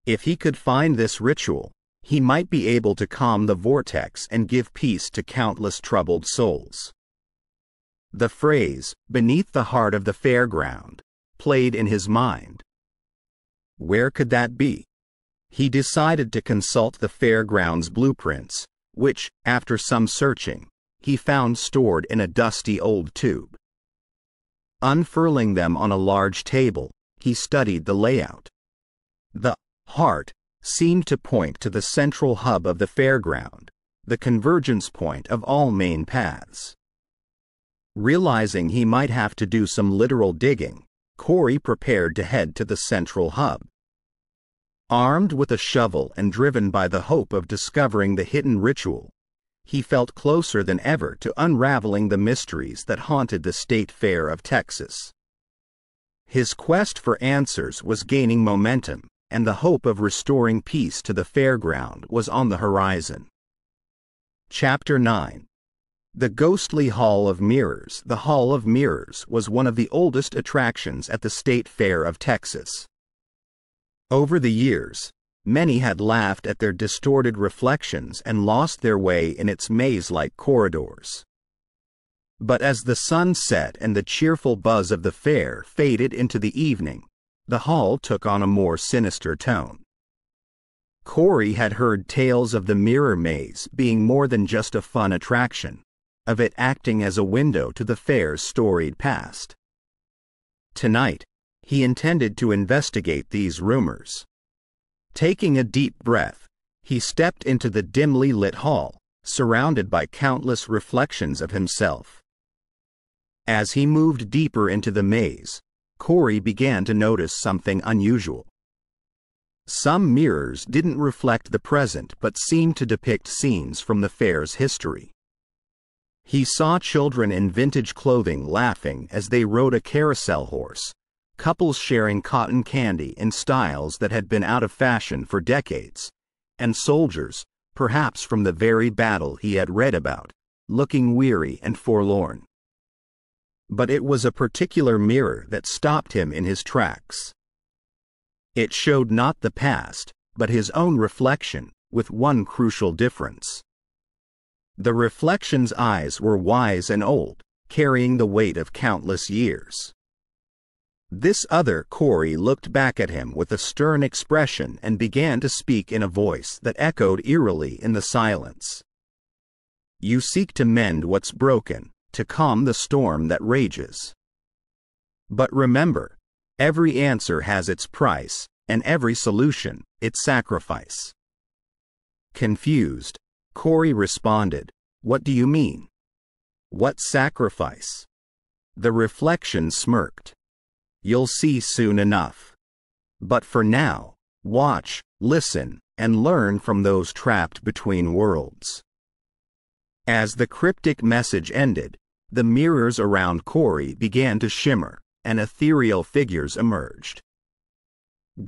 If he could find this ritual, he might be able to calm the vortex and give peace to countless troubled souls. The phrase, "beneath the heart of the fairground," played in his mind. Where could that be? He decided to consult the fairground's blueprints, which, after some searching, he found stored in a dusty old tube. Unfurling them on a large table, he studied the layout. The heart seemed to point to the central hub of the fairground, the convergence point of all main paths. Realizing he might have to do some literal digging, Corey prepared to head to the central hub. Armed with a shovel and driven by the hope of discovering the hidden ritual, he felt closer than ever to unraveling the mysteries that haunted the State Fair of Texas. His quest for answers was gaining momentum, and the hope of restoring peace to the fairground was on the horizon. Chapter nine. The Ghostly Hall of Mirrors. The Hall of Mirrors was one of the oldest attractions at the State Fair of Texas. Over the years, many had laughed at their distorted reflections and lost their way in its maze-like corridors. But as the sun set and the cheerful buzz of the fair faded into the evening, the hall took on a more sinister tone. Corey had heard tales of the mirror maze being more than just a fun attraction, of it acting as a window to the fair's storied past. Tonight, he intended to investigate these rumors. Taking a deep breath, he stepped into the dimly lit hall, surrounded by countless reflections of himself. As he moved deeper into the maze, Corey began to notice something unusual. Some mirrors didn't reflect the present but seemed to depict scenes from the fair's history. He saw children in vintage clothing laughing as they rode a carousel horse, couples sharing cotton candy in styles that had been out of fashion for decades, and soldiers, perhaps from the very battle he had read about, looking weary and forlorn. But it was a particular mirror that stopped him in his tracks. It showed not the past, but his own reflection, with one crucial difference. The reflection's eyes were wise and old, carrying the weight of countless years. This other Corey looked back at him with a stern expression and began to speak in a voice that echoed eerily in the silence. "You seek to mend what's broken, to calm the storm that rages. But remember, every answer has its price, and every solution, its sacrifice." Confused, Corey responded, "What do you mean? What sacrifice?" The reflection smirked. "You'll see soon enough. But for now, watch, listen, and learn from those trapped between worlds." As the cryptic message ended, the mirrors around Corey began to shimmer, and ethereal figures emerged.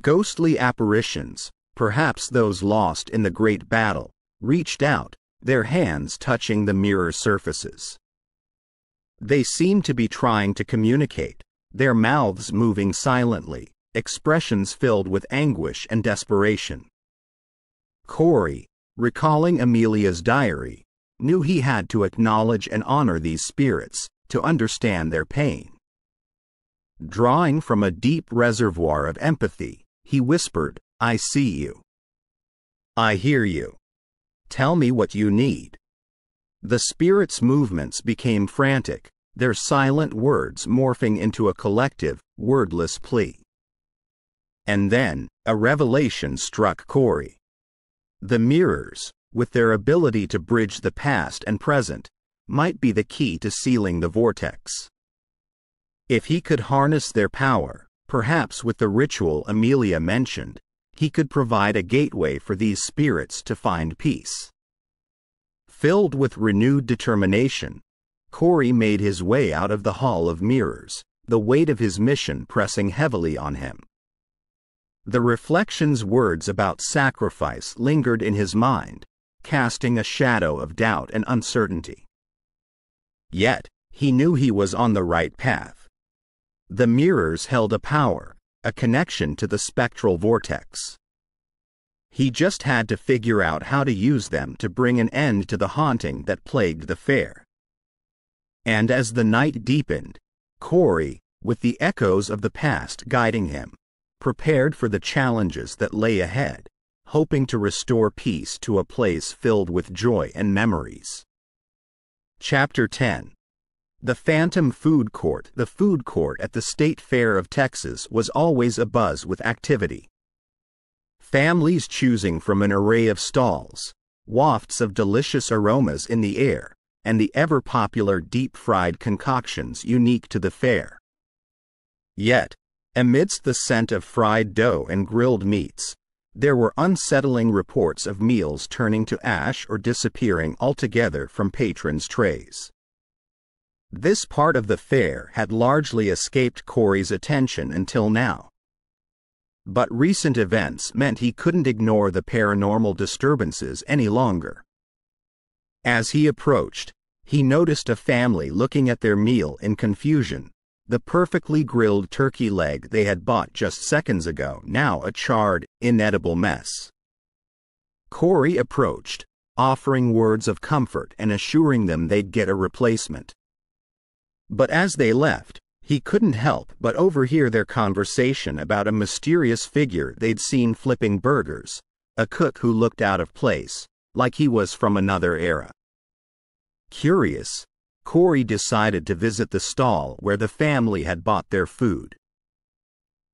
Ghostly apparitions, perhaps those lost in the great battle, reached out, their hands touching the mirror surfaces. They seemed to be trying to communicate, their mouths moving silently, expressions filled with anguish and desperation. Corey, recalling Amelia's diary, knew he had to acknowledge and honor these spirits, to understand their pain. Drawing from a deep reservoir of empathy, he whispered, "I see you. I hear you. Tell me what you need." The spirit's movements became frantic, their silent words morphing into a collective, wordless plea. And then, a revelation struck Corey. The mirrors, with their ability to bridge the past and present, might be the key to sealing the vortex. If he could harness their power, perhaps with the ritual Amelia mentioned, he could provide a gateway for these spirits to find peace. Filled with renewed determination, Corey made his way out of the Hall of Mirrors, the weight of his mission pressing heavily on him. The reflection's words about sacrifice lingered in his mind, casting a shadow of doubt and uncertainty. Yet, he knew he was on the right path. The mirrors held a power, a connection to the spectral vortex. He just had to figure out how to use them to bring an end to the haunting that plagued the fair. And as the night deepened, Corey, with the echoes of the past guiding him, prepared for the challenges that lay ahead, hoping to restore peace to a place filled with joy and memories. Chapter ten. The Phantom Food Court. The food court at the State Fair of Texas was always abuzz with activity. Families choosing from an array of stalls, wafts of delicious aromas in the air, and the ever-popular deep-fried concoctions unique to the fair. Yet, amidst the scent of fried dough and grilled meats, there were unsettling reports of meals turning to ash or disappearing altogether from patrons' trays. This part of the fair had largely escaped Corey's attention until now. But recent events meant he couldn't ignore the paranormal disturbances any longer. As he approached, he noticed a family looking at their meal in confusion, the perfectly grilled turkey leg they had bought just seconds ago now a charred, inedible mess. Corey approached, offering words of comfort and assuring them they'd get a replacement. But as they left, he couldn't help but overhear their conversation about a mysterious figure they'd seen flipping burgers, a cook who looked out of place, like he was from another era. Curious, Corey decided to visit the stall where the family had bought their food.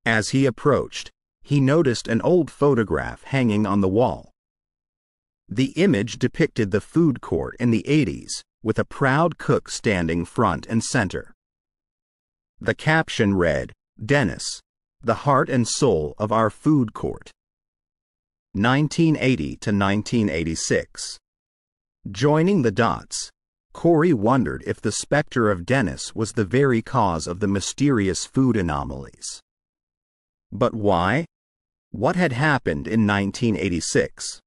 As he approached, he noticed an old photograph hanging on the wall. The image depicted the food court in the eighties, with a proud cook standing front and center. The caption read, "Dennis, the heart and soul of our food court. nineteen eighty to nineteen eighty-six. Joining the dots, Corey wondered if the specter of Dennis was the very cause of the mysterious food anomalies. But why? What had happened in nineteen eighty-six?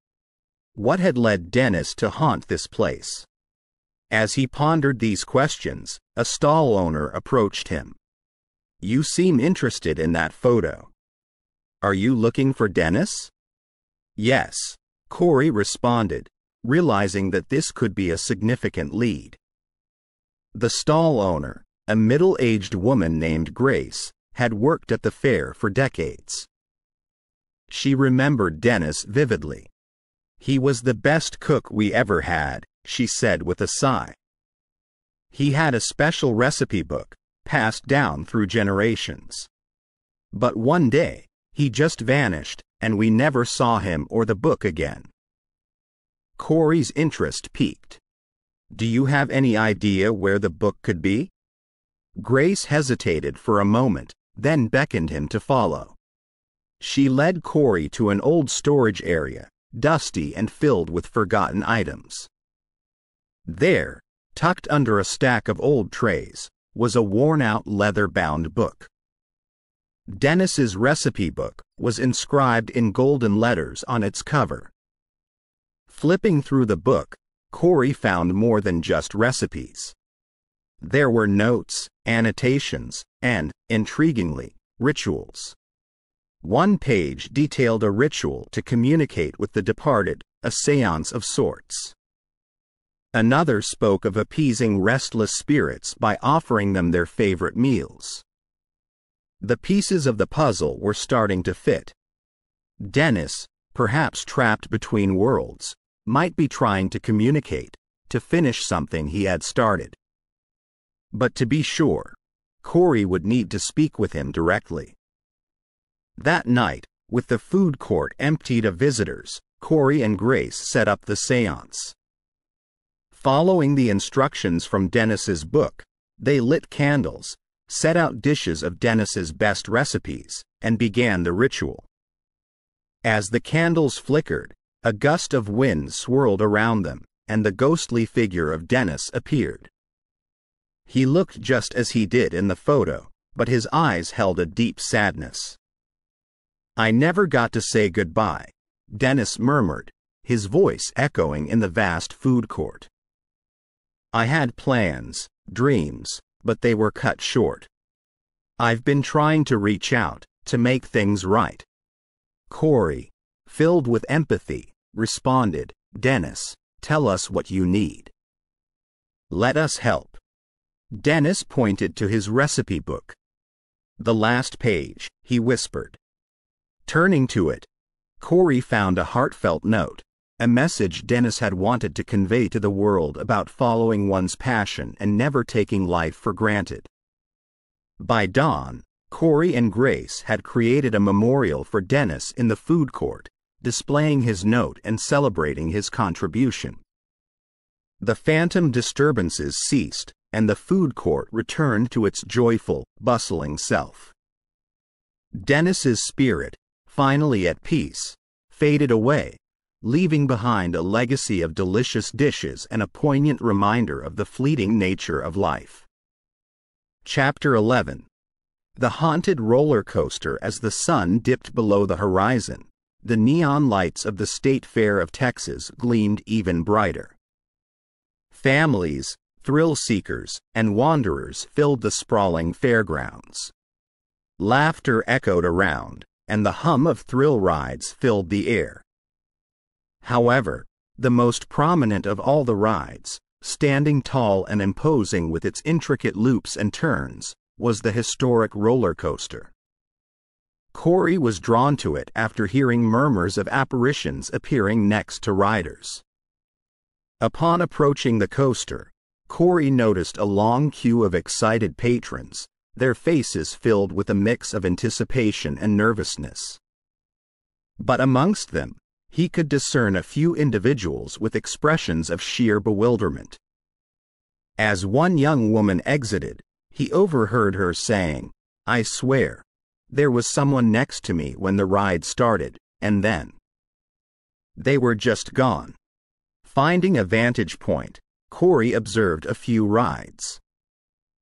What had led Dennis to haunt this place? As he pondered these questions, a stall owner approached him. "You seem interested in that photo. Are you looking for Dennis?" "Yes," Corey responded, realizing that this could be a significant lead. The stall owner, a middle-aged woman named Grace, had worked at the fair for decades. She remembered Dennis vividly. "He was the best cook we ever had," she said with a sigh. "He had a special recipe book, passed down through generations. But one day, he just vanished, and we never saw him or the book again." Corey's interest piqued. "Do you have any idea where the book could be?" Grace hesitated for a moment, then beckoned him to follow. She led Corey to an old storage area, dusty and filled with forgotten items. There, tucked under a stack of old trays, was a worn-out leather-bound book. Dennis's recipe book was inscribed in golden letters on its cover. Flipping through the book, Corey found more than just recipes. There were notes, annotations, and, intriguingly, rituals. One page detailed a ritual to communicate with the departed, a séance of sorts. Another spoke of appeasing restless spirits by offering them their favorite meals. The pieces of the puzzle were starting to fit. Dennis, perhaps trapped between worlds, might be trying to communicate, to finish something he had started. But to be sure, Corey would need to speak with him directly. That night, with the food court emptied of visitors, Corey and Grace set up the séance. Following the instructions from Dennis's book, they lit candles, set out dishes of Dennis's best recipes, and began the ritual. As the candles flickered, a gust of wind swirled around them, and the ghostly figure of Dennis appeared. He looked just as he did in the photo, but his eyes held a deep sadness. "I never got to say goodbye," Dennis murmured, his voice echoing in the vast food court. "I had plans, dreams, but they were cut short. I've been trying to reach out, to make things right." Corey, filled with empathy, responded, "Dennis, tell us what you need. Let us help." Dennis pointed to his recipe book. "The last page," he whispered. Turning to it, Corey found a heartfelt note, a message Dennis had wanted to convey to the world about following one's passion and never taking life for granted. By dawn, Corey and Grace had created a memorial for Dennis in the food court, displaying his note and celebrating his contribution. The phantom disturbances ceased, and the food court returned to its joyful, bustling self. Dennis's spirit, finally at peace, faded away, leaving behind a legacy of delicious dishes and a poignant reminder of the fleeting nature of life. Chapter eleven. The haunted roller coaster. As the sun dipped below the horizon, the neon lights of the State Fair of Texas gleamed even brighter. Families, thrill-seekers, and wanderers filled the sprawling fairgrounds. Laughter echoed around, and the hum of thrill rides filled the air. However, the most prominent of all the rides, standing tall and imposing with its intricate loops and turns, was the historic roller coaster. Corey was drawn to it after hearing murmurs of apparitions appearing next to riders. Upon approaching the coaster, Corey noticed a long queue of excited patrons, their faces filled with a mix of anticipation and nervousness. But amongst them, he could discern a few individuals with expressions of sheer bewilderment. As one young woman exited, he overheard her saying, "I swear, there was someone next to me when the ride started, and then they were just gone." Finding a vantage point, Corey observed a few rides.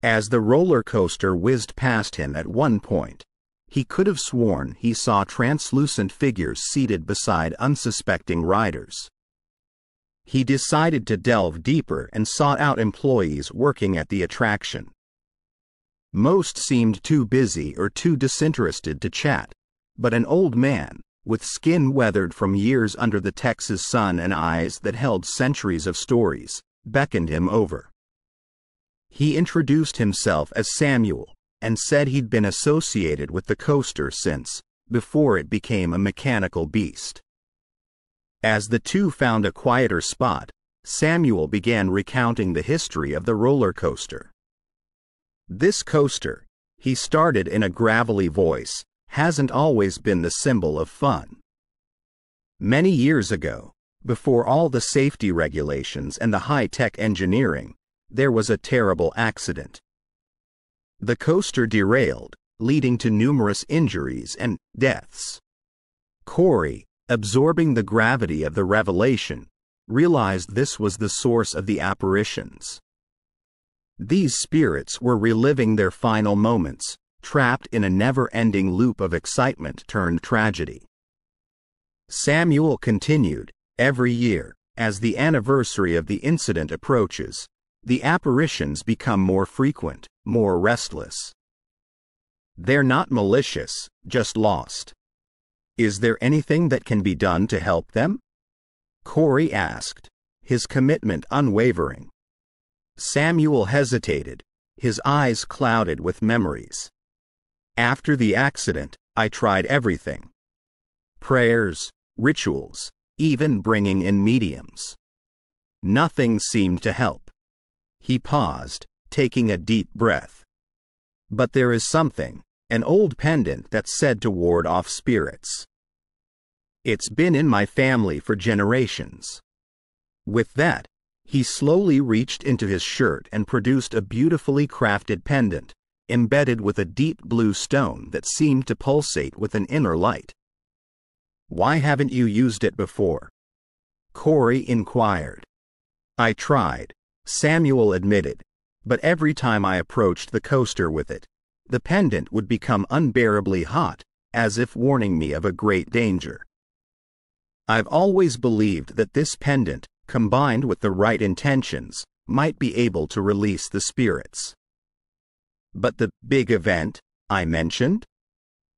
As the roller coaster whizzed past him at one point, he could have sworn he saw translucent figures seated beside unsuspecting riders. He decided to delve deeper and sought out employees working at the attraction. Most seemed too busy or too disinterested to chat, but an old man, with skin weathered from years under the Texas sun and eyes that held centuries of stories, beckoned him over. He introduced himself as Samuel, and said he'd been associated with the coaster since, before it became a mechanical beast. As the two found a quieter spot, Samuel began recounting the history of the roller coaster. "This coaster," he started in a gravelly voice, "hasn't always been the symbol of fun. Many years ago, before all the safety regulations and the high-tech engineering, there was a terrible accident. The coaster derailed, leading to numerous injuries and deaths." Corey, absorbing the gravity of the revelation, realized this was the source of the apparitions. These spirits were reliving their final moments, trapped in a never-ending loop of excitement turned tragedy. Samuel continued, "Every year, as the anniversary of the incident approaches, the apparitions become more frequent, more restless. They're not malicious, just lost. Is there anything that can be done to help them?" Corey asked, his commitment unwavering. Samuel hesitated, his eyes clouded with memories. After the accident, I tried everything. Prayers, rituals, even bringing in mediums. Nothing seemed to help. He paused, taking a deep breath. But there is something, an old pendant that's said to ward off spirits. It's been in my family for generations. With that, he slowly reached into his shirt and produced a beautifully crafted pendant, embedded with a deep blue stone that seemed to pulsate with an inner light. "Why haven't you used it before?" Corey inquired. "I tried," Samuel admitted, "but every time I approached the coaster with it, the pendant would become unbearably hot, as if warning me of a great danger. I've always believed that this pendant, combined with the right intentions, might be able to release the spirits." "But the big event I mentioned?"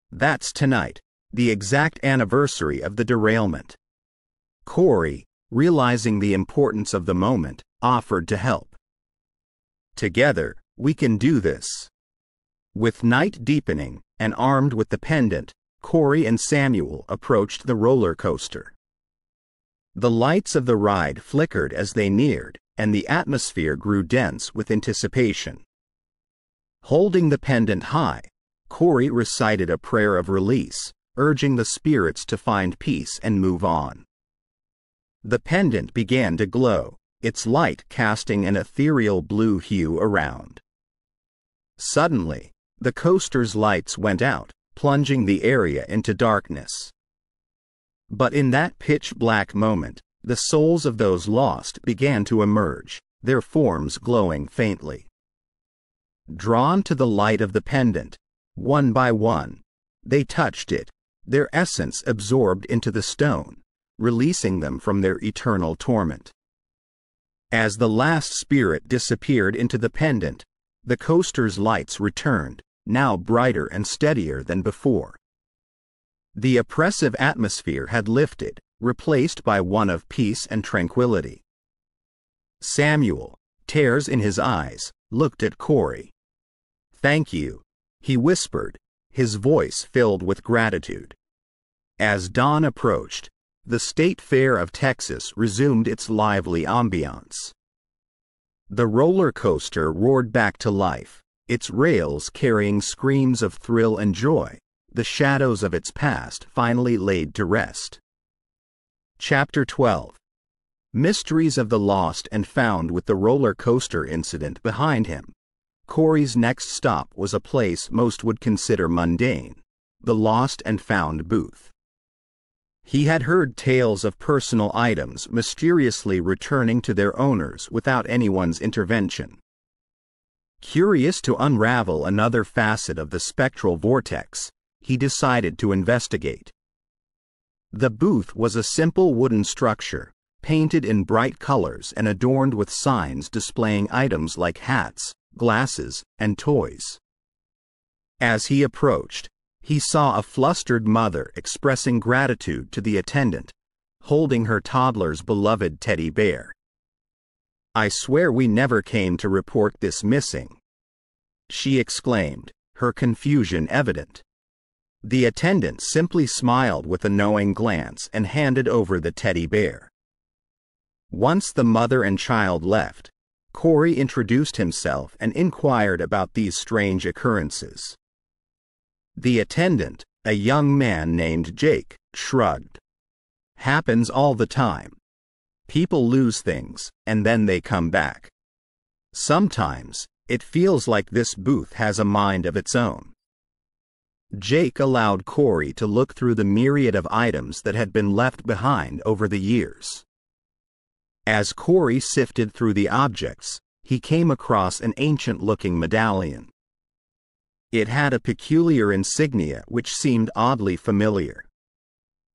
"That's tonight, the exact anniversary of the derailment." Corey, realizing the importance of the moment, offered to help. "Together, we can do this." With night deepening, and armed with the pendant, Corey and Samuel approached the roller coaster. The lights of the ride flickered as they neared, and the atmosphere grew dense with anticipation. Holding the pendant high, Corey recited a prayer of release, urging the spirits to find peace and move on. The pendant began to glow, its light casting an ethereal blue hue around. Suddenly, the coaster's lights went out, plunging the area into darkness. But in that pitch-black moment, the souls of those lost began to emerge, their forms glowing faintly. Drawn to the light of the pendant, one by one, they touched it, their essence absorbed into the stone, releasing them from their eternal torment. As the last spirit disappeared into the pendant, the coaster's lights returned, now brighter and steadier than before. The oppressive atmosphere had lifted, replaced by one of peace and tranquility. Samuel, tears in his eyes, looked at Corey. "Thank you," he whispered, his voice filled with gratitude. As dawn approached, the State Fair of Texas resumed its lively ambiance. The roller coaster roared back to life, its rails carrying screams of thrill and joy, the shadows of its past finally laid to rest. Chapter twelve. Mysteries of the Lost and Found. With the roller coaster incident behind him, Corey's next stop was a place most would consider mundane, the Lost and Found booth. He had heard tales of personal items mysteriously returning to their owners without anyone's intervention. Curious to unravel another facet of the spectral vortex, he decided to investigate. The booth was a simple wooden structure, painted in bright colors and adorned with signs displaying items like hats, glasses, and toys. As he approached, he saw a flustered mother expressing gratitude to the attendant, holding her toddler's beloved teddy bear. "I swear we never came to report this missing," she exclaimed, her confusion evident. The attendant simply smiled with a knowing glance and handed over the teddy bear. Once the mother and child left, Corey introduced himself and inquired about these strange occurrences. The attendant, a young man named Jake, shrugged. "Happens all the time. People lose things, and then they come back. Sometimes, it feels like this booth has a mind of its own." Jake allowed Corey to look through the myriad of items that had been left behind over the years. As Corey sifted through the objects, he came across an ancient-looking medallion. It had a peculiar insignia which seemed oddly familiar.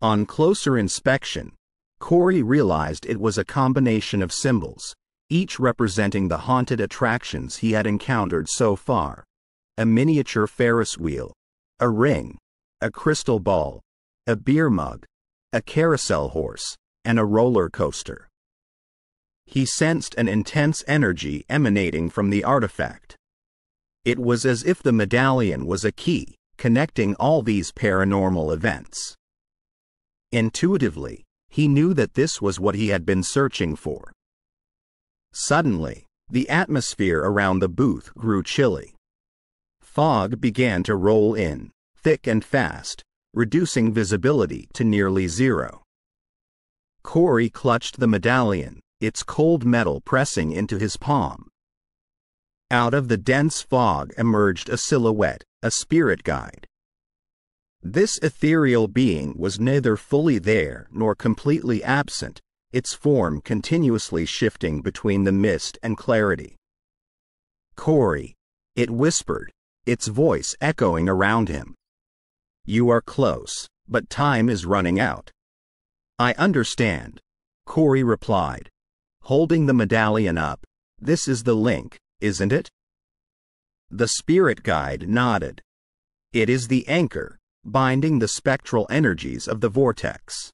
On closer inspection, Corey realized it was a combination of symbols, each representing the haunted attractions he had encountered so far: a miniature Ferris wheel, a ring, a crystal ball, a beer mug, a carousel horse, and a roller coaster. He sensed an intense energy emanating from the artifact. It was as if the medallion was a key, connecting all these paranormal events. Intuitively, he knew that this was what he had been searching for. Suddenly, the atmosphere around the booth grew chilly. Fog began to roll in, thick and fast, reducing visibility to nearly zero. Corey clutched the medallion, its cold metal pressing into his palm. Out of the dense fog emerged a silhouette, a spirit guide. This ethereal being was neither fully there nor completely absent, its form continuously shifting between the mist and clarity. "Corey," it whispered, its voice echoing around him. "You are close, but time is running out." "I understand," Corey replied, holding the medallion up. "This is the link, isn't it?" The spirit guide nodded. "It is the anchor, binding the spectral energies of the vortex.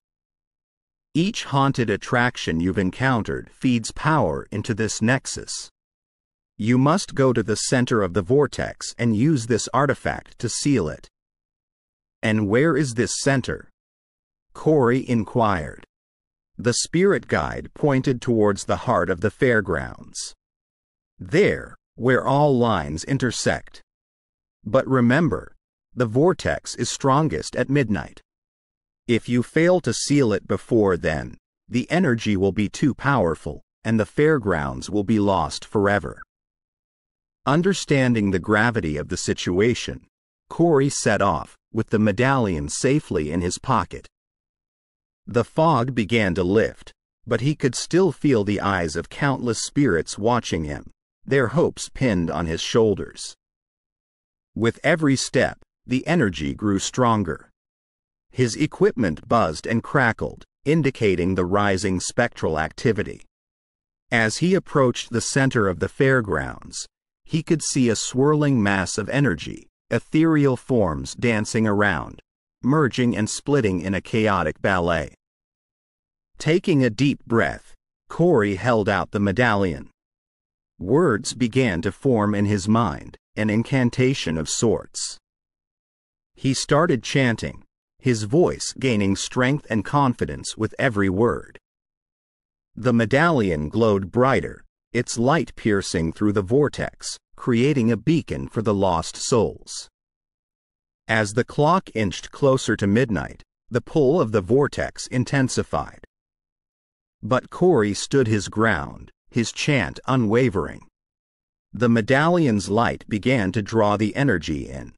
Each haunted attraction you've encountered feeds power into this nexus. You must go to the center of the vortex and use this artifact to seal it." "And where is this center?" Corey inquired. The spirit guide pointed towards the heart of the fairgrounds. "There, where all lines intersect. But remember, the vortex is strongest at midnight. If you fail to seal it before then, the energy will be too powerful, and the fairgrounds will be lost forever." Understanding the gravity of the situation, Corey set off, with the medallion safely in his pocket. The fog began to lift, but he could still feel the eyes of countless spirits watching him, their hopes pinned on his shoulders. With every step, the energy grew stronger. His equipment buzzed and crackled, indicating the rising spectral activity. As he approached the center of the fairgrounds, he could see a swirling mass of energy, ethereal forms dancing around, merging and splitting in a chaotic ballet. Taking a deep breath, Corey held out the medallion. Words began to form in his mind, an incantation of sorts. He started chanting, his voice gaining strength and confidence with every word. The medallion glowed brighter, its light piercing through the vortex, creating a beacon for the lost souls. As the clock inched closer to midnight, the pull of the vortex intensified. But Corey stood his ground, his chant unwavering. The medallion's light began to draw the energy in,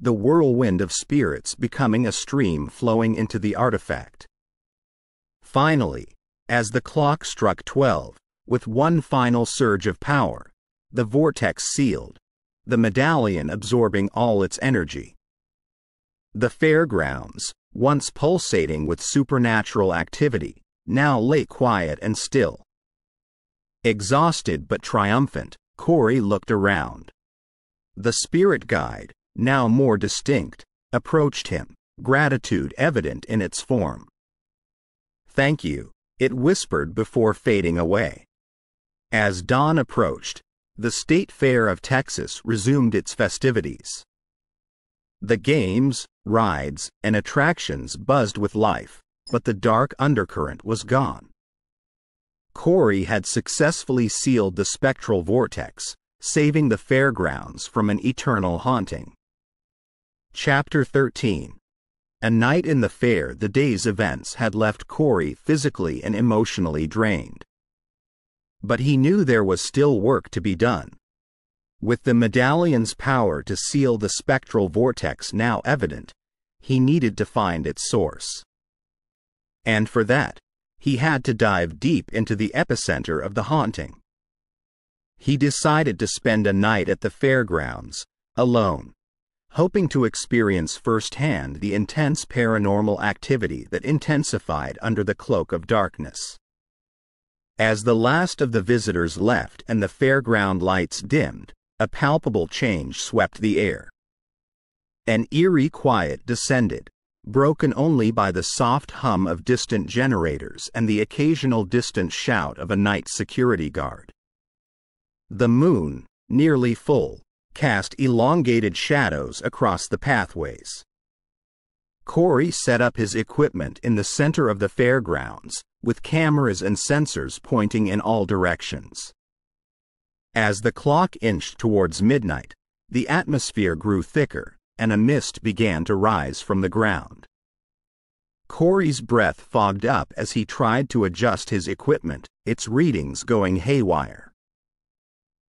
the whirlwind of spirits becoming a stream flowing into the artifact. Finally, as the clock struck twelve, with one final surge of power, the vortex sealed, the medallion absorbing all its energy. The fairgrounds, once pulsating with supernatural activity, now lay quiet and still. Exhausted but triumphant, Corey looked around. The spirit guide, now more distinct, approached him, gratitude evident in its form. "Thank you," it whispered before fading away. As dawn approached, the State Fair of Texas resumed its festivities. The games, rides, and attractions buzzed with life, but the dark undercurrent was gone. Corey had successfully sealed the spectral vortex, saving the fairgrounds from an eternal haunting. Chapter thirteen. A night in the fair. The day's events had left Corey physically and emotionally drained. But he knew there was still work to be done. With the medallion's power to seal the spectral vortex now evident, he needed to find its source. And for that, he had to dive deep into the epicenter of the haunting. He decided to spend a night at the fairgrounds, alone, hoping to experience firsthand the intense paranormal activity that intensified under the cloak of darkness. As the last of the visitors left and the fairground lights dimmed, a palpable change swept the air. An eerie quiet descended, broken only by the soft hum of distant generators and the occasional distant shout of a night security guard. The moon, nearly full, cast elongated shadows across the pathways. Corey set up his equipment in the center of the fairgrounds, with cameras and sensors pointing in all directions. As the clock inched towards midnight, the atmosphere grew thicker, and a mist began to rise from the ground. Corey's breath fogged up as he tried to adjust his equipment, its readings going haywire.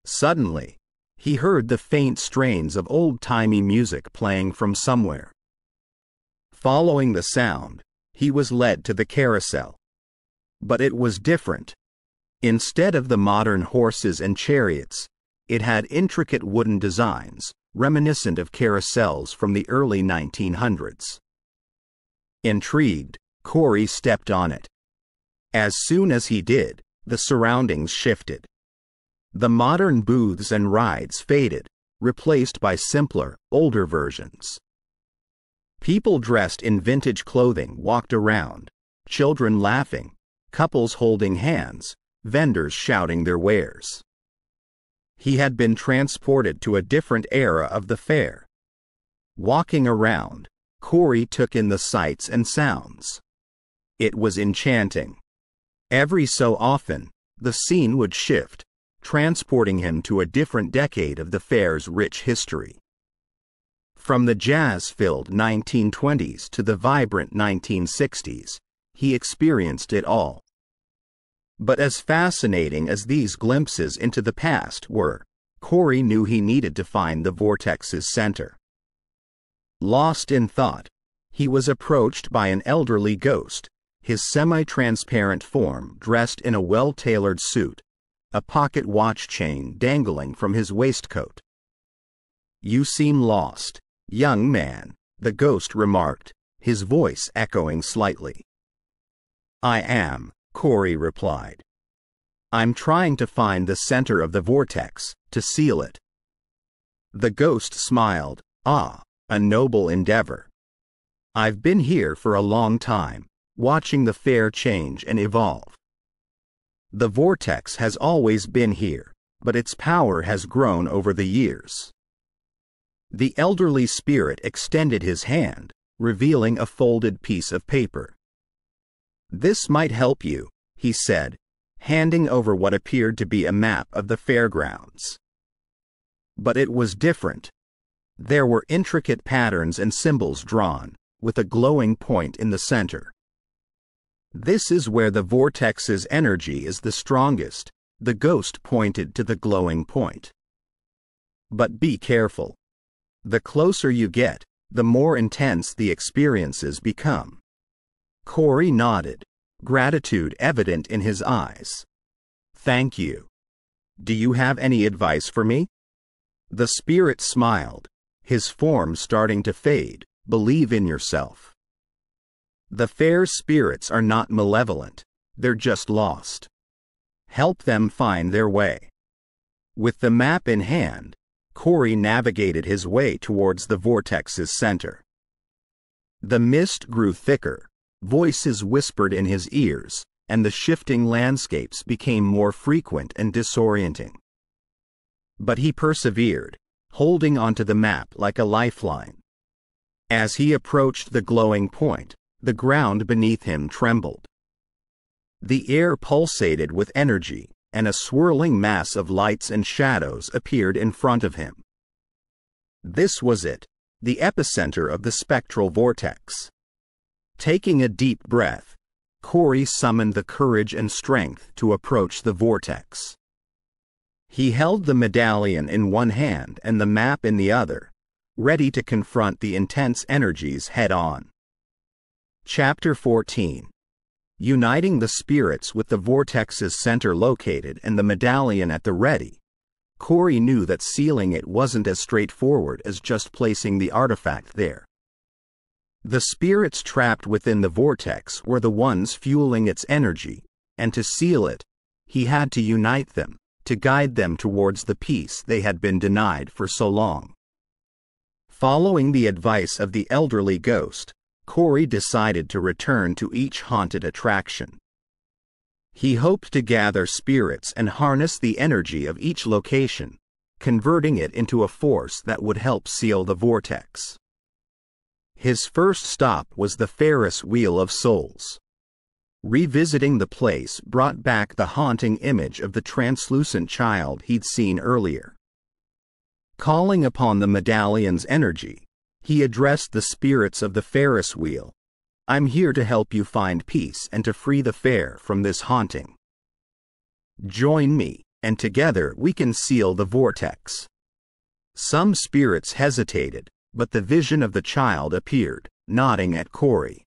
Suddenly, he heard the faint strains of old-timey music playing from somewhere. Following the sound, he was led to the carousel. But it was different. Instead of the modern horses and chariots, it had intricate wooden designs, reminiscent of carousels from the early nineteen hundreds. Intrigued, Corey stepped on it. As soon as he did, the surroundings shifted. The modern booths and rides faded, replaced by simpler, older versions. People dressed in vintage clothing walked around, children laughing, couples holding hands, vendors shouting their wares. He had been transported to a different era of the fair. Walking around, Corey took in the sights and sounds. It was enchanting. Every so often, the scene would shift, transporting him to a different decade of the fair's rich history. From the jazz-filled nineteen twenties to the vibrant nineteen sixties, he experienced it all. But as fascinating as these glimpses into the past were, Corey knew he needed to find the vortex's center. Lost in thought, he was approached by an elderly ghost, his semi-transparent form dressed in a well-tailored suit, a pocket watch chain dangling from his waistcoat. "You seem lost, young man," the ghost remarked, his voice echoing slightly. "I am," Corey replied. "I'm trying to find the center of the vortex, to seal it." The ghost smiled. "Ah, a noble endeavor. I've been here for a long time, watching the fair change and evolve. The vortex has always been here, but its power has grown over the years." The elderly spirit extended his hand, revealing a folded piece of paper. "This might help you," he said, handing over what appeared to be a map of the fairgrounds. But it was different. There were intricate patterns and symbols drawn, with a glowing point in the center. "This is where the vortex's energy is the strongest," the ghost pointed to the glowing point. "But be careful. The closer you get, the more intense the experiences become." Corey nodded, gratitude evident in his eyes. "Thank you. Do you have any advice for me?" The spirit smiled, his form starting to fade. "Believe in yourself. The fair spirits are not malevolent, they're just lost. Help them find their way." With the map in hand, Corey navigated his way towards the vortex's center. The mist grew thicker. Voices whispered in his ears, and the shifting landscapes became more frequent and disorienting. But he persevered, holding onto the map like a lifeline. As he approached the glowing point, the ground beneath him trembled. The air pulsated with energy, and a swirling mass of lights and shadows appeared in front of him. This was it, the epicenter of the spectral vortex. Taking a deep breath, Corey summoned the courage and strength to approach the vortex. He held the medallion in one hand and the map in the other, ready to confront the intense energies head-on. Chapter fourteen. Uniting the spirits with the vortex's center located and the medallion at the ready, Corey knew that sealing it wasn't as straightforward as just placing the artifact there. The spirits trapped within the vortex were the ones fueling its energy, and to seal it, he had to unite them, to guide them towards the peace they had been denied for so long. Following the advice of the elderly ghost, Corey decided to return to each haunted attraction. He hoped to gather spirits and harness the energy of each location, converting it into a force that would help seal the vortex. His first stop was the Ferris Wheel of Souls. Revisiting the place brought back the haunting image of the translucent child he'd seen earlier. Calling upon the medallion's energy, he addressed the spirits of the Ferris Wheel. "I'm here to help you find peace and to free the fair from this haunting. Join me, and together we can seal the vortex." Some spirits hesitated, but the vision of the child appeared, nodding at Corey.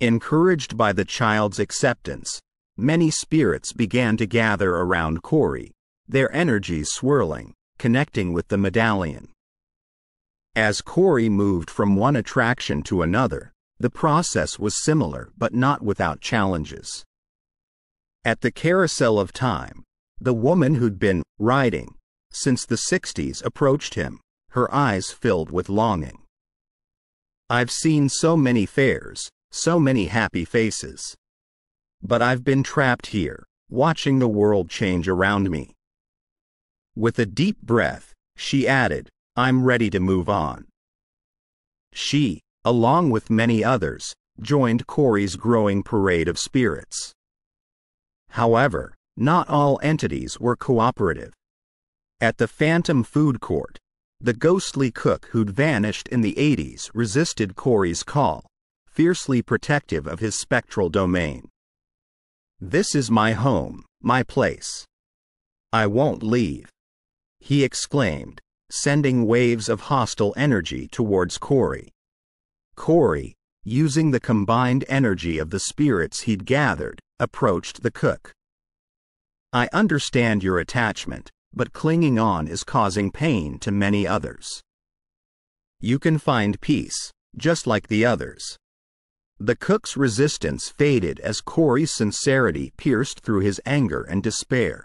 Encouraged by the child's acceptance, many spirits began to gather around Corey, their energies swirling, connecting with the medallion. As Corey moved from one attraction to another, the process was similar but not without challenges. At the Carousel of Time, the woman who'd been riding since the sixties approached him, her eyes filled with longing. "I've seen so many fairs, so many happy faces. But I've been trapped here, watching the world change around me." With a deep breath, she added, "I'm ready to move on." She, along with many others, joined Corey's growing parade of spirits. However, not all entities were cooperative. At the Phantom Food Court, the ghostly cook who'd vanished in the eighties resisted Corey's call, fiercely protective of his spectral domain. "This is my home, my place. I won't leave," he exclaimed, sending waves of hostile energy towards Corey. Corey, using the combined energy of the spirits he'd gathered, approached the cook. "I understand your attachment, but clinging on is causing pain to many others. You can find peace, just like the others." The cook's resistance faded as Corey's sincerity pierced through his anger and despair.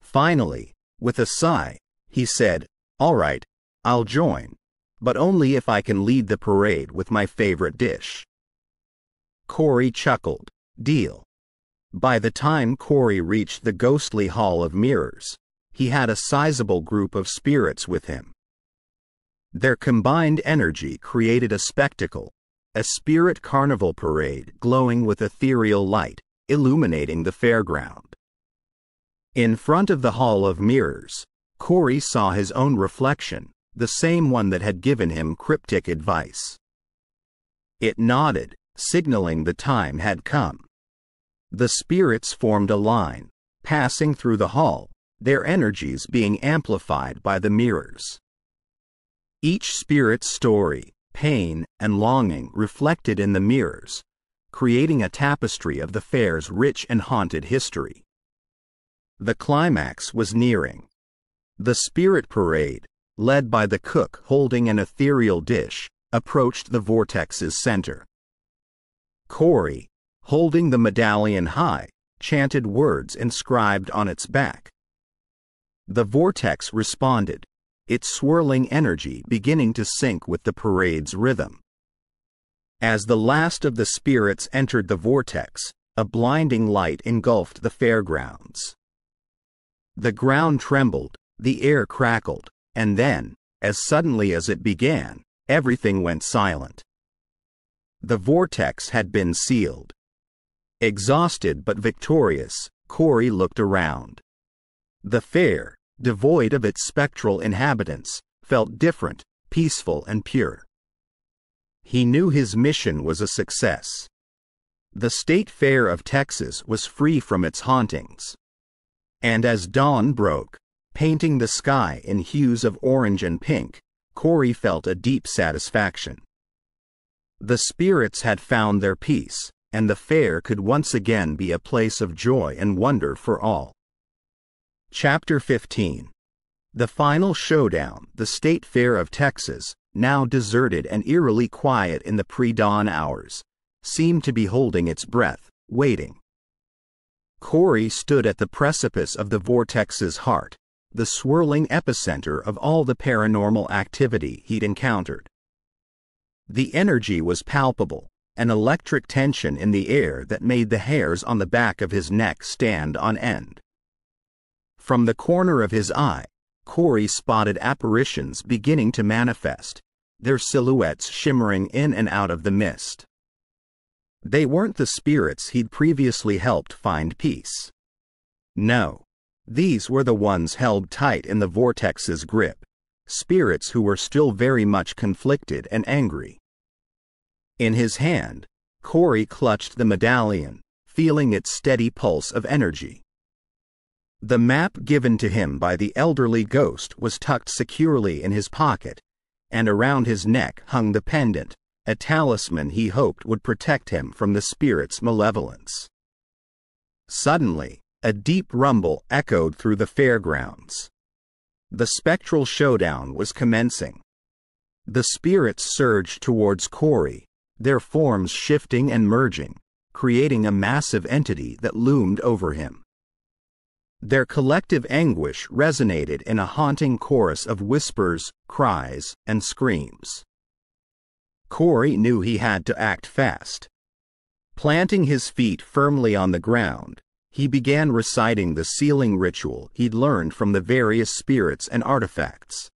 Finally, with a sigh, he said, "All right, I'll join, but only if I can lead the parade with my favorite dish." Corey chuckled, "Deal." By the time Corey reached the ghostly Hall of Mirrors, he had a sizable group of spirits with him. Their combined energy created a spectacle, a spirit carnival parade glowing with ethereal light, illuminating the fairground. In front of the Hall of Mirrors, Corey saw his own reflection, the same one that had given him cryptic advice. It nodded, signaling the time had come. The spirits formed a line, passing through the hall, their energies being amplified by the mirrors. Each spirit's story, pain, and longing reflected in the mirrors, creating a tapestry of the fair's rich and haunted history. The climax was nearing. The spirit parade, led by the cook holding an ethereal dish, approached the vortex's center. Corey, holding the medallion high, chanted words inscribed on its back. The vortex responded, its swirling energy beginning to sync with the parade's rhythm. As the last of the spirits entered the vortex, a blinding light engulfed the fairgrounds. The ground trembled, the air crackled, and then, as suddenly as it began, everything went silent. The vortex had been sealed. Exhausted but victorious, Corey looked around. The fair, devoid of its spectral inhabitants, felt different, peaceful and pure. He knew his mission was a success. The State Fair of Texas was free from its hauntings. And as dawn broke, painting the sky in hues of orange and pink, Corey felt a deep satisfaction. The spirits had found their peace, and the fair could once again be a place of joy and wonder for all. Chapter fifteen. The Final Showdown. The State Fair of Texas, now deserted and eerily quiet in the pre-dawn hours, seemed to be holding its breath, waiting. Corey stood at the precipice of the vortex's heart, the swirling epicenter of all the paranormal activity he'd encountered. The energy was palpable, an electric tension in the air that made the hairs on the back of his neck stand on end. From the corner of his eye, Corey spotted apparitions beginning to manifest, their silhouettes shimmering in and out of the mist. They weren't the spirits he'd previously helped find peace. No. These were the ones held tight in the vortex's grip, spirits who were still very much conflicted and angry. In his hand, Corey clutched the medallion, feeling its steady pulse of energy. The map given to him by the elderly ghost was tucked securely in his pocket, and around his neck hung the pendant, a talisman he hoped would protect him from the spirit's malevolence. Suddenly, a deep rumble echoed through the fairgrounds. The spectral showdown was commencing. The spirits surged towards Corey, their forms shifting and merging, creating a massive entity that loomed over him. Their collective anguish resonated in a haunting chorus of whispers, cries, and screams. Corey knew he had to act fast. Planting his feet firmly on the ground, he began reciting the sealing ritual he'd learned from the various spirits and artifacts.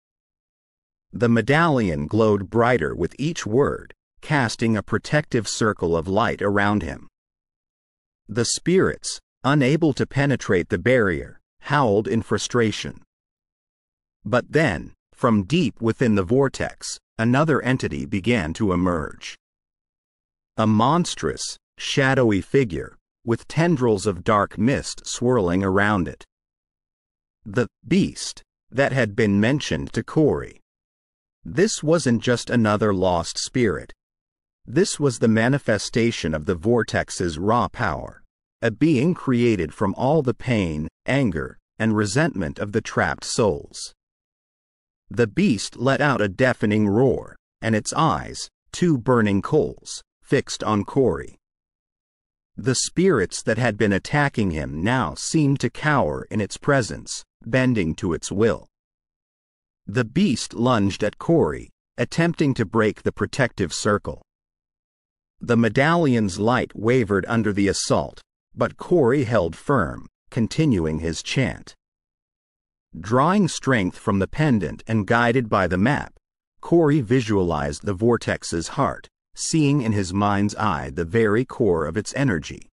The medallion glowed brighter with each word, casting a protective circle of light around him. The spirits, unable to penetrate the barrier, howled in frustration. But then, from deep within the vortex, another entity began to emerge. A monstrous, shadowy figure, with tendrils of dark mist swirling around it. The beast that had been mentioned to Corey. This wasn't just another lost spirit. This was the manifestation of the vortex's raw power, a being created from all the pain, anger, and resentment of the trapped souls. The beast let out a deafening roar, and its eyes, two burning coals, fixed on Corey. The spirits that had been attacking him now seemed to cower in its presence, bending to its will. The beast lunged at Corey, attempting to break the protective circle. The medallion's light wavered under the assault, but Corey held firm, continuing his chant. Drawing strength from the pendant and guided by the map, Corey visualized the vortex's heart, seeing in his mind's eye the very core of its energy.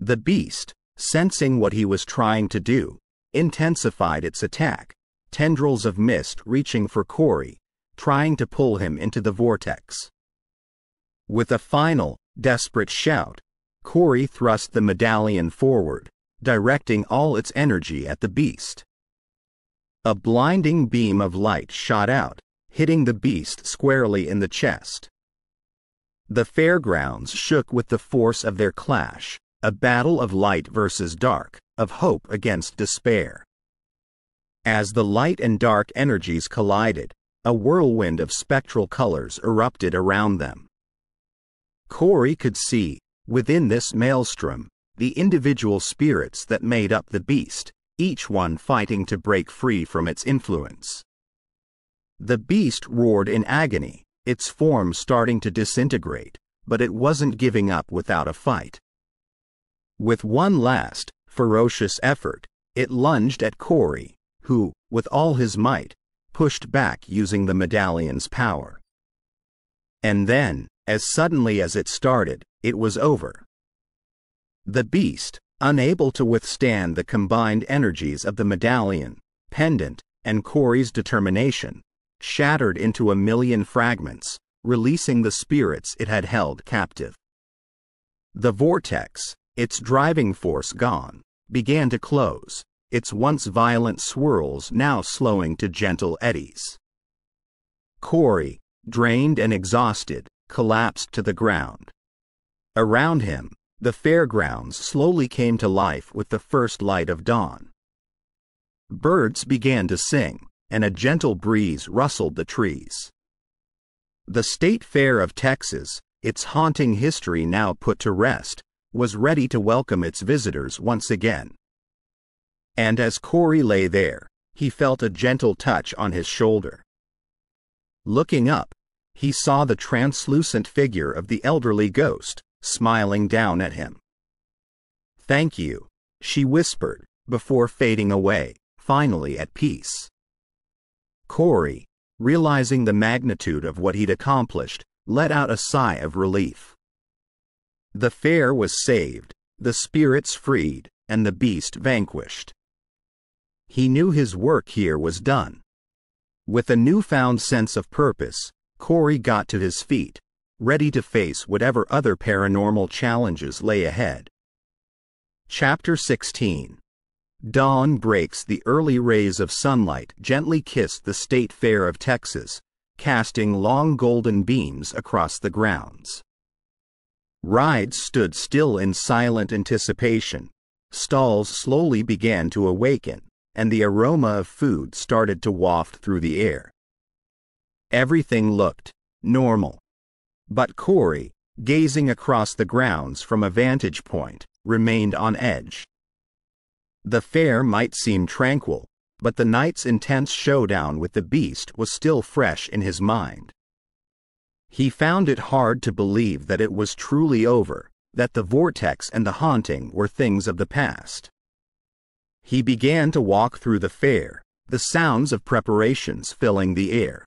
The beast, sensing what he was trying to do, intensified its attack, tendrils of mist reaching for Corey, trying to pull him into the vortex. With a final, desperate shout, Corey thrust the medallion forward, directing all its energy at the beast. A blinding beam of light shot out, hitting the beast squarely in the chest. The fairgrounds shook with the force of their clash, a battle of light versus dark, of hope against despair. As the light and dark energies collided, a whirlwind of spectral colors erupted around them. Corey could see, within this maelstrom, the individual spirits that made up the beast, each one fighting to break free from its influence. The beast roared in agony, its form starting to disintegrate, but it wasn't giving up without a fight. With one last, ferocious effort, it lunged at Corey, who, with all his might, pushed back using the medallion's power. And then, as suddenly as it started, it was over. The beast, unable to withstand the combined energies of the medallion, pendant, and Corey's determination, shattered into a million fragments, releasing the spirits it had held captive. The vortex, its driving force gone, began to close, its once violent swirls now slowing to gentle eddies. Corey, drained and exhausted, collapsed to the ground. Around him, the fairgrounds slowly came to life with the first light of dawn. Birds began to sing, and a gentle breeze rustled the trees. The State Fair of Texas, its haunting history now put to rest, was ready to welcome its visitors once again. And as Corey lay there, he felt a gentle touch on his shoulder. Looking up, he saw the translucent figure of the elderly ghost, smiling down at him. "Thank you," she whispered, before fading away, finally at peace. Corey, realizing the magnitude of what he'd accomplished, let out a sigh of relief. The fair was saved, the spirits freed, and the beast vanquished. He knew his work here was done. With a newfound sense of purpose, Corey got to his feet, ready to face whatever other paranormal challenges lay ahead. Chapter sixteen. Dawn breaks. The early rays of sunlight gently kissed the State Fair of Texas, casting long golden beams across the grounds. Rides stood still in silent anticipation, stalls slowly began to awaken, and the aroma of food started to waft through the air. Everything looked normal. But Corey, gazing across the grounds from a vantage point, remained on edge. The fair might seem tranquil, but the night's intense showdown with the beast was still fresh in his mind. He found it hard to believe that it was truly over, that the vortex and the haunting were things of the past. He began to walk through the fair, the sounds of preparations filling the air.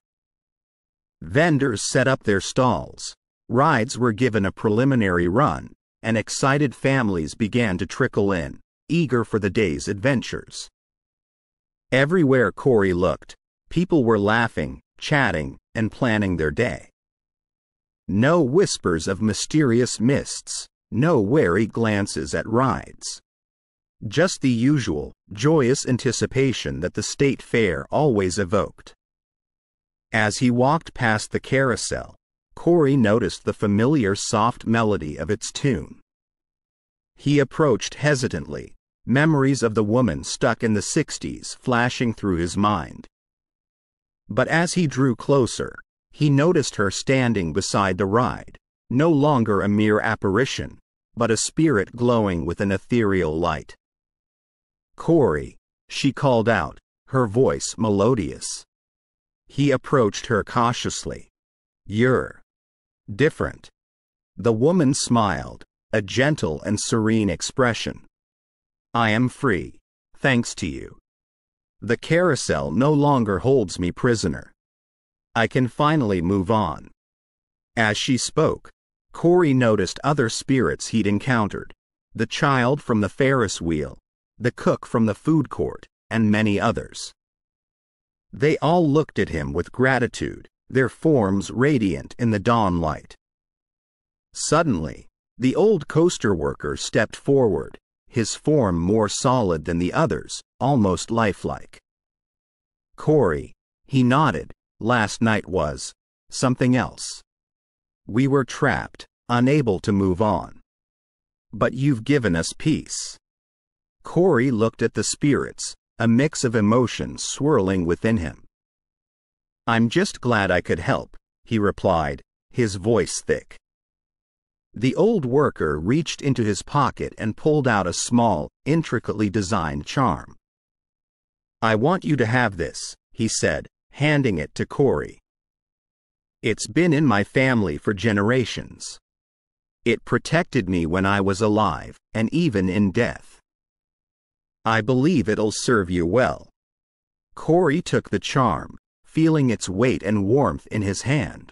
Vendors set up their stalls, rides were given a preliminary run, and excited families began to trickle in, eager for the day's adventures. Everywhere Corey looked, people were laughing, chatting, and planning their day. No whispers of mysterious mists, no wary glances at rides. Just the usual, joyous anticipation that the State Fair always evoked. As he walked past the carousel, Corey noticed the familiar soft melody of its tune. He approached hesitantly, memories of the woman stuck in the sixties flashing through his mind. But as he drew closer, he noticed her standing beside the ride, no longer a mere apparition, but a spirit glowing with an ethereal light. "Corey," she called out, her voice melodious. He approached her cautiously. "You're different." The woman smiled, a gentle and serene expression. "I am free, thanks to you. The carousel no longer holds me prisoner. I can finally move on." As she spoke, Corey noticed other spirits he'd encountered: the child from the Ferris wheel, the cook from the food court, and many others. They all looked at him with gratitude, their forms radiant in the dawn light. Suddenly, the old coaster worker stepped forward, his form more solid than the others, almost lifelike. "Corey," he nodded, "last night was something else. We were trapped, unable to move on. But you've given us peace." Corey looked at the spirits, a mix of emotions swirling within him. "I'm just glad I could help," he replied, his voice thick. The old worker reached into his pocket and pulled out a small, intricately designed charm. "I want you to have this," he said, handing it to Corey. "It's been in my family for generations. It protected me when I was alive, and even in death. I believe it'll serve you well." Corey took the charm, feeling its weight and warmth in his hand.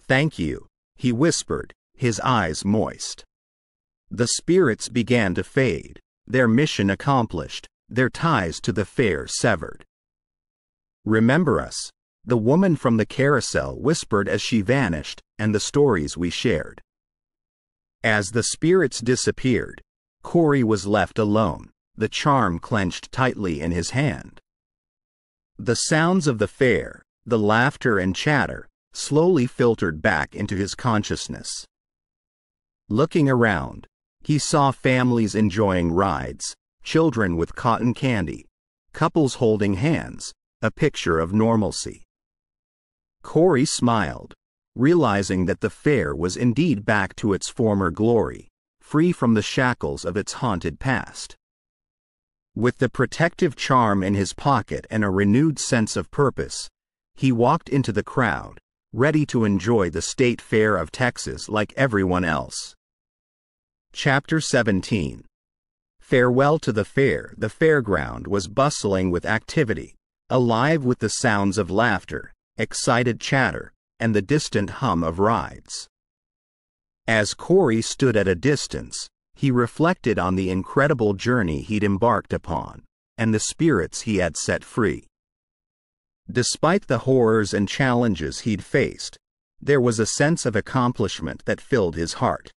"Thank you," he whispered, his eyes moist. The spirits began to fade, their mission accomplished, their ties to the fair severed. "Remember us," the woman from the carousel whispered as she vanished, "and the stories we shared." As the spirits disappeared, Corey was left alone, the charm clenched tightly in his hand. The sounds of the fair, the laughter and chatter, slowly filtered back into his consciousness. Looking around, he saw families enjoying rides, children with cotton candy, couples holding hands, a picture of normalcy. Corey smiled, realizing that the fair was indeed back to its former glory, free from the shackles of its haunted past. With the protective charm in his pocket and a renewed sense of purpose, he walked into the crowd, ready to enjoy the State Fair of Texas like everyone else. Chapter seventeen. Farewell to the fair. The fairground was bustling with activity, alive with the sounds of laughter, excited chatter, and the distant hum of rides. As Corey stood at a distance, he reflected on the incredible journey he'd embarked upon, and the spirits he had set free. Despite the horrors and challenges he'd faced, there was a sense of accomplishment that filled his heart.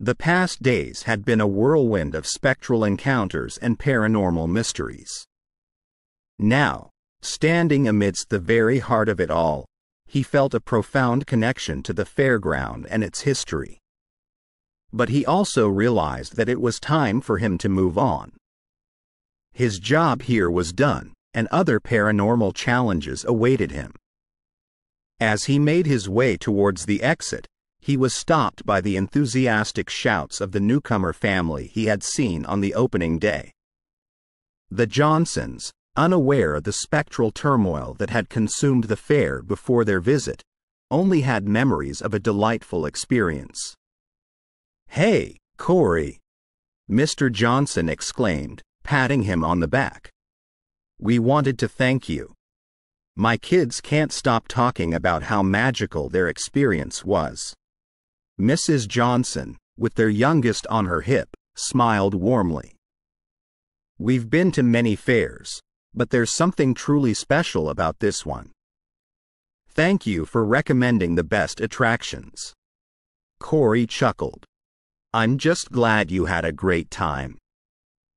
The past days had been a whirlwind of spectral encounters and paranormal mysteries. Now, standing amidst the very heart of it all, he felt a profound connection to the fairground and its history. But he also realized that it was time for him to move on. His job here was done, and other paranormal challenges awaited him. As he made his way towards the exit, he was stopped by the enthusiastic shouts of the newcomer family he had seen on the opening day. The Johnsons, unaware of the spectral turmoil that had consumed the fair before their visit, only had memories of a delightful experience. "Hey, Corey," Mister Johnson exclaimed, patting him on the back. "We wanted to thank you. My kids can't stop talking about how magical their experience was." Missus Johnson, with their youngest on her hip, smiled warmly. "We've been to many fairs, but there's something truly special about this one. Thank you for recommending the best attractions." Corey chuckled. "I'm just glad you had a great time.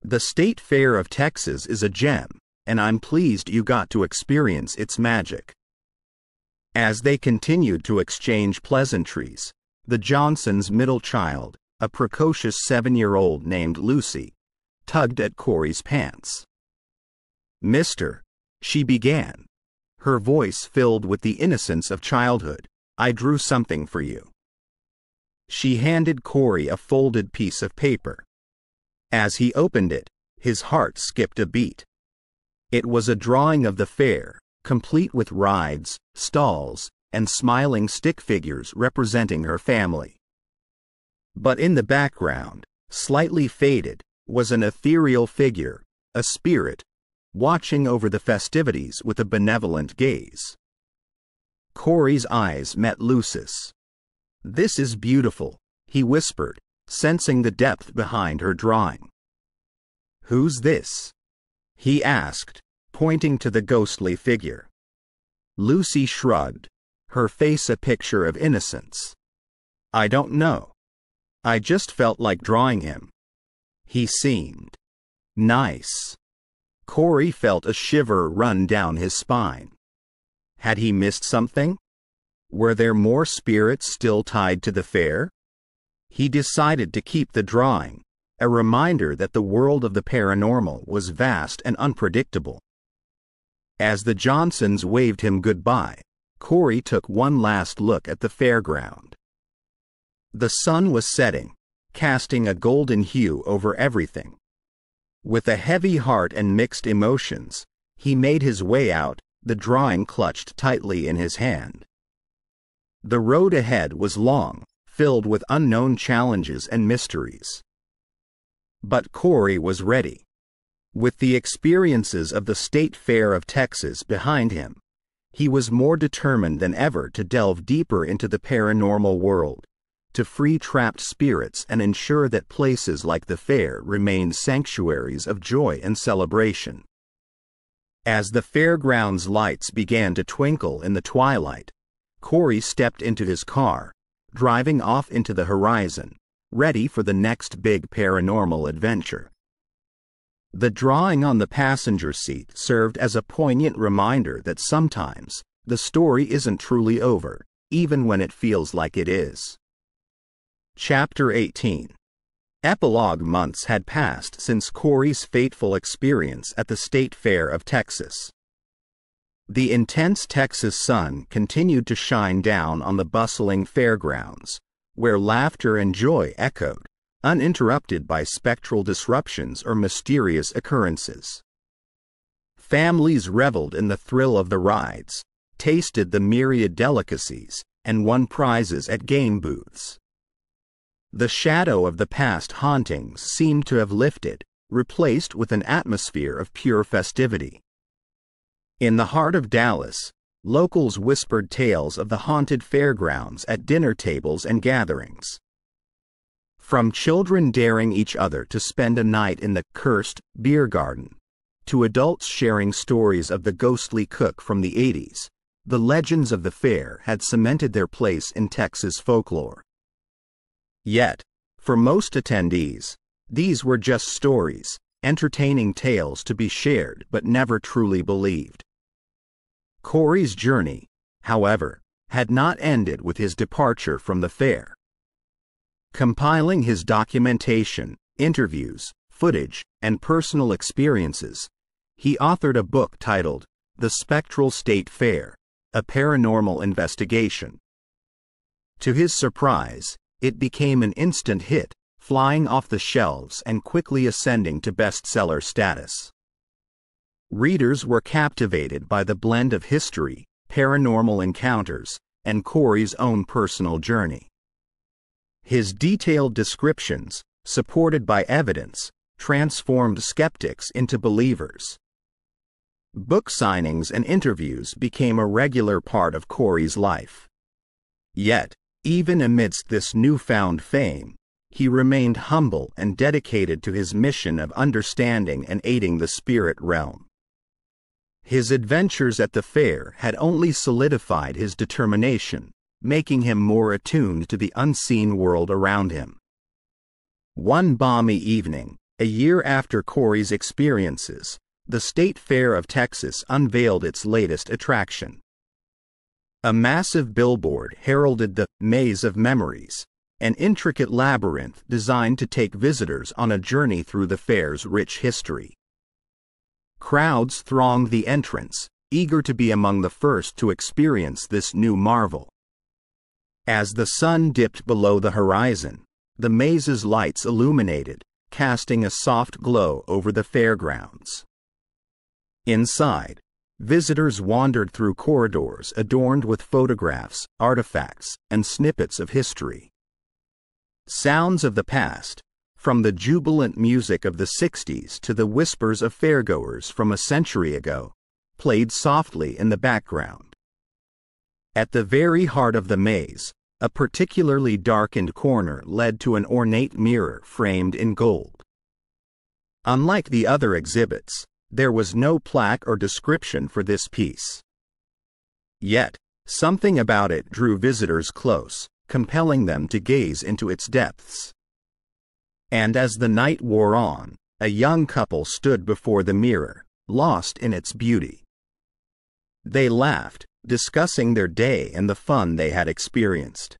The State Fair of Texas is a gem, and I'm pleased you got to experience its magic." As they continued to exchange pleasantries, the Johnsons' middle child, a precocious seven-year-old named Lucy, tugged at Corey's pants. "Mister," she began, her voice filled with the innocence of childhood, "I drew something for you." She handed Corey a folded piece of paper. As he opened it, his heart skipped a beat. It was a drawing of the fair, complete with rides, stalls, and smiling stick figures representing her family. But in the background, slightly faded, was an ethereal figure, a spirit, watching over the festivities with a benevolent gaze. Corey's eyes met Lucas. "This is beautiful," he whispered, sensing the depth behind her drawing. "Who's this?" he asked, pointing to the ghostly figure. Lucy shrugged, her face a picture of innocence. "I don't know. I just felt like drawing him. He seemed nice." Corey felt a shiver run down his spine. Had he missed something? Were there more spirits still tied to the fair? He decided to keep the drawing, a reminder that the world of the paranormal was vast and unpredictable. As the Johnsons waved him goodbye, Corey took one last look at the fairground. The sun was setting, casting a golden hue over everything. With a heavy heart and mixed emotions, he made his way out, the drawing clutched tightly in his hand. The road ahead was long, filled with unknown challenges and mysteries. But Corey was ready. With the experiences of the State Fair of Texas behind him, he was more determined than ever to delve deeper into the paranormal world, to free trapped spirits and ensure that places like the fair remain sanctuaries of joy and celebration. As the fairground's lights began to twinkle in the twilight, Corey stepped into his car, driving off into the horizon, ready for the next big paranormal adventure. The drawing on the passenger seat served as a poignant reminder that sometimes the story isn't truly over, even when it feels like it is. Chapter eighteen. Epilogue. Months had passed since Corey's fateful experience at the State Fair of Texas. The intense Texas sun continued to shine down on the bustling fairgrounds, where laughter and joy echoed, uninterrupted by spectral disruptions or mysterious occurrences. Families reveled in the thrill of the rides, tasted the myriad delicacies, and won prizes at game booths. The shadow of the past hauntings seemed to have lifted, replaced with an atmosphere of pure festivity. In the heart of Dallas, locals whispered tales of the haunted fairgrounds at dinner tables and gatherings. From children daring each other to spend a night in the cursed beer garden, to adults sharing stories of the ghostly cook from the eighties, the legends of the fair had cemented their place in Texas folklore. Yet, for most attendees, these were just stories, entertaining tales to be shared but never truly believed. Corey's journey, however, had not ended with his departure from the fair. Compiling his documentation, interviews, footage, and personal experiences, he authored a book titled The Spectral State Fair, A Paranormal Investigation. To his surprise, it became an instant hit, flying off the shelves and quickly ascending to bestseller status. Readers were captivated by the blend of history, paranormal encounters, and Corey's own personal journey. His detailed descriptions, supported by evidence, transformed skeptics into believers. Book signings and interviews became a regular part of Corey's life. Yet, even amidst this newfound fame, he remained humble and dedicated to his mission of understanding and aiding the spirit realm. His adventures at the fair had only solidified his determination, making him more attuned to the unseen world around him. One balmy evening, a year after Corey's experiences, the State Fair of Texas unveiled its latest attraction. A massive billboard heralded the Maze of Memories, an intricate labyrinth designed to take visitors on a journey through the fair's rich history. Crowds thronged the entrance, eager to be among the first to experience this new marvel. As the sun dipped below the horizon, the maze's lights illuminated, casting a soft glow over the fairgrounds. Inside, visitors wandered through corridors adorned with photographs, artifacts, and snippets of history. Sounds of the past, from the jubilant music of the sixties to the whispers of fairgoers from a century ago, played softly in the background. At the very heart of the maze, a particularly darkened corner led to an ornate mirror framed in gold. Unlike the other exhibits, there was no plaque or description for this piece. Yet, something about it drew visitors close, compelling them to gaze into its depths. And as the night wore on, a young couple stood before the mirror, lost in its beauty. They laughed, discussing their day and the fun they had experienced.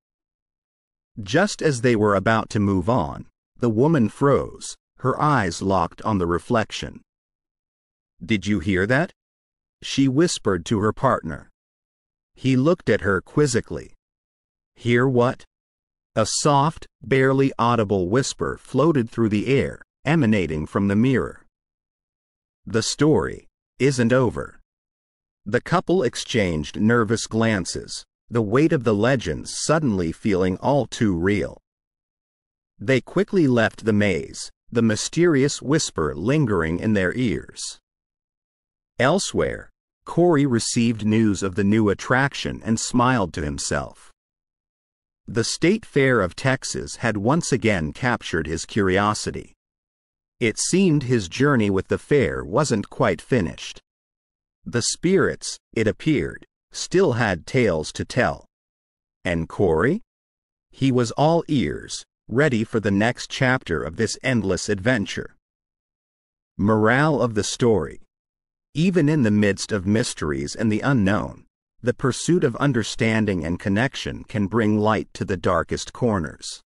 Just as they were about to move on, the woman froze, her eyes locked on the reflection. "Did you hear that?" she whispered to her partner. He looked at her quizzically. "Hear what?" A soft, barely audible whisper floated through the air, emanating from the mirror. "The story isn't over." The couple exchanged nervous glances, the weight of the legends suddenly feeling all too real. They quickly left the maze, the mysterious whisper lingering in their ears. Elsewhere, Corey received news of the new attraction and smiled to himself. The State Fair of Texas had once again captured his curiosity. It seemed his journey with the fair wasn't quite finished. The spirits, it appeared, still had tales to tell. And Corey? He was all ears, ready for the next chapter of this endless adventure. Morale of the story. Even in the midst of mysteries and the unknown, the pursuit of understanding and connection can bring light to the darkest corners.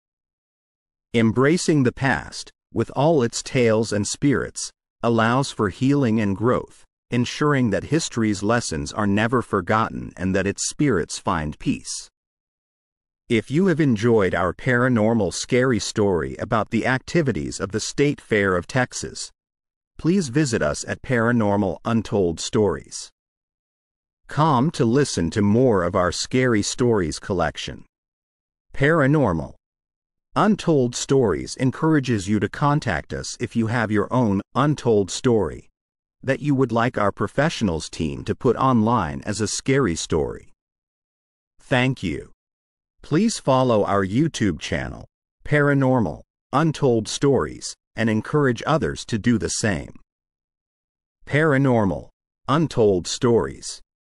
Embracing the past, with all its tales and spirits, allows for healing and growth, ensuring that history's lessons are never forgotten and that its spirits find peace. If you have enjoyed our paranormal scary story about the activities of the State Fair of Texas, please visit us at Paranormal Untold Stories. Come to listen to more of our scary stories collection. Paranormal Untold Stories encourages you to contact us if you have your own untold story that you would like our professionals team to put online as a scary story. Thank you. Please follow our YouTube channel, Paranormal Untold Stories, and encourage others to do the same. Paranormal Untold Stories.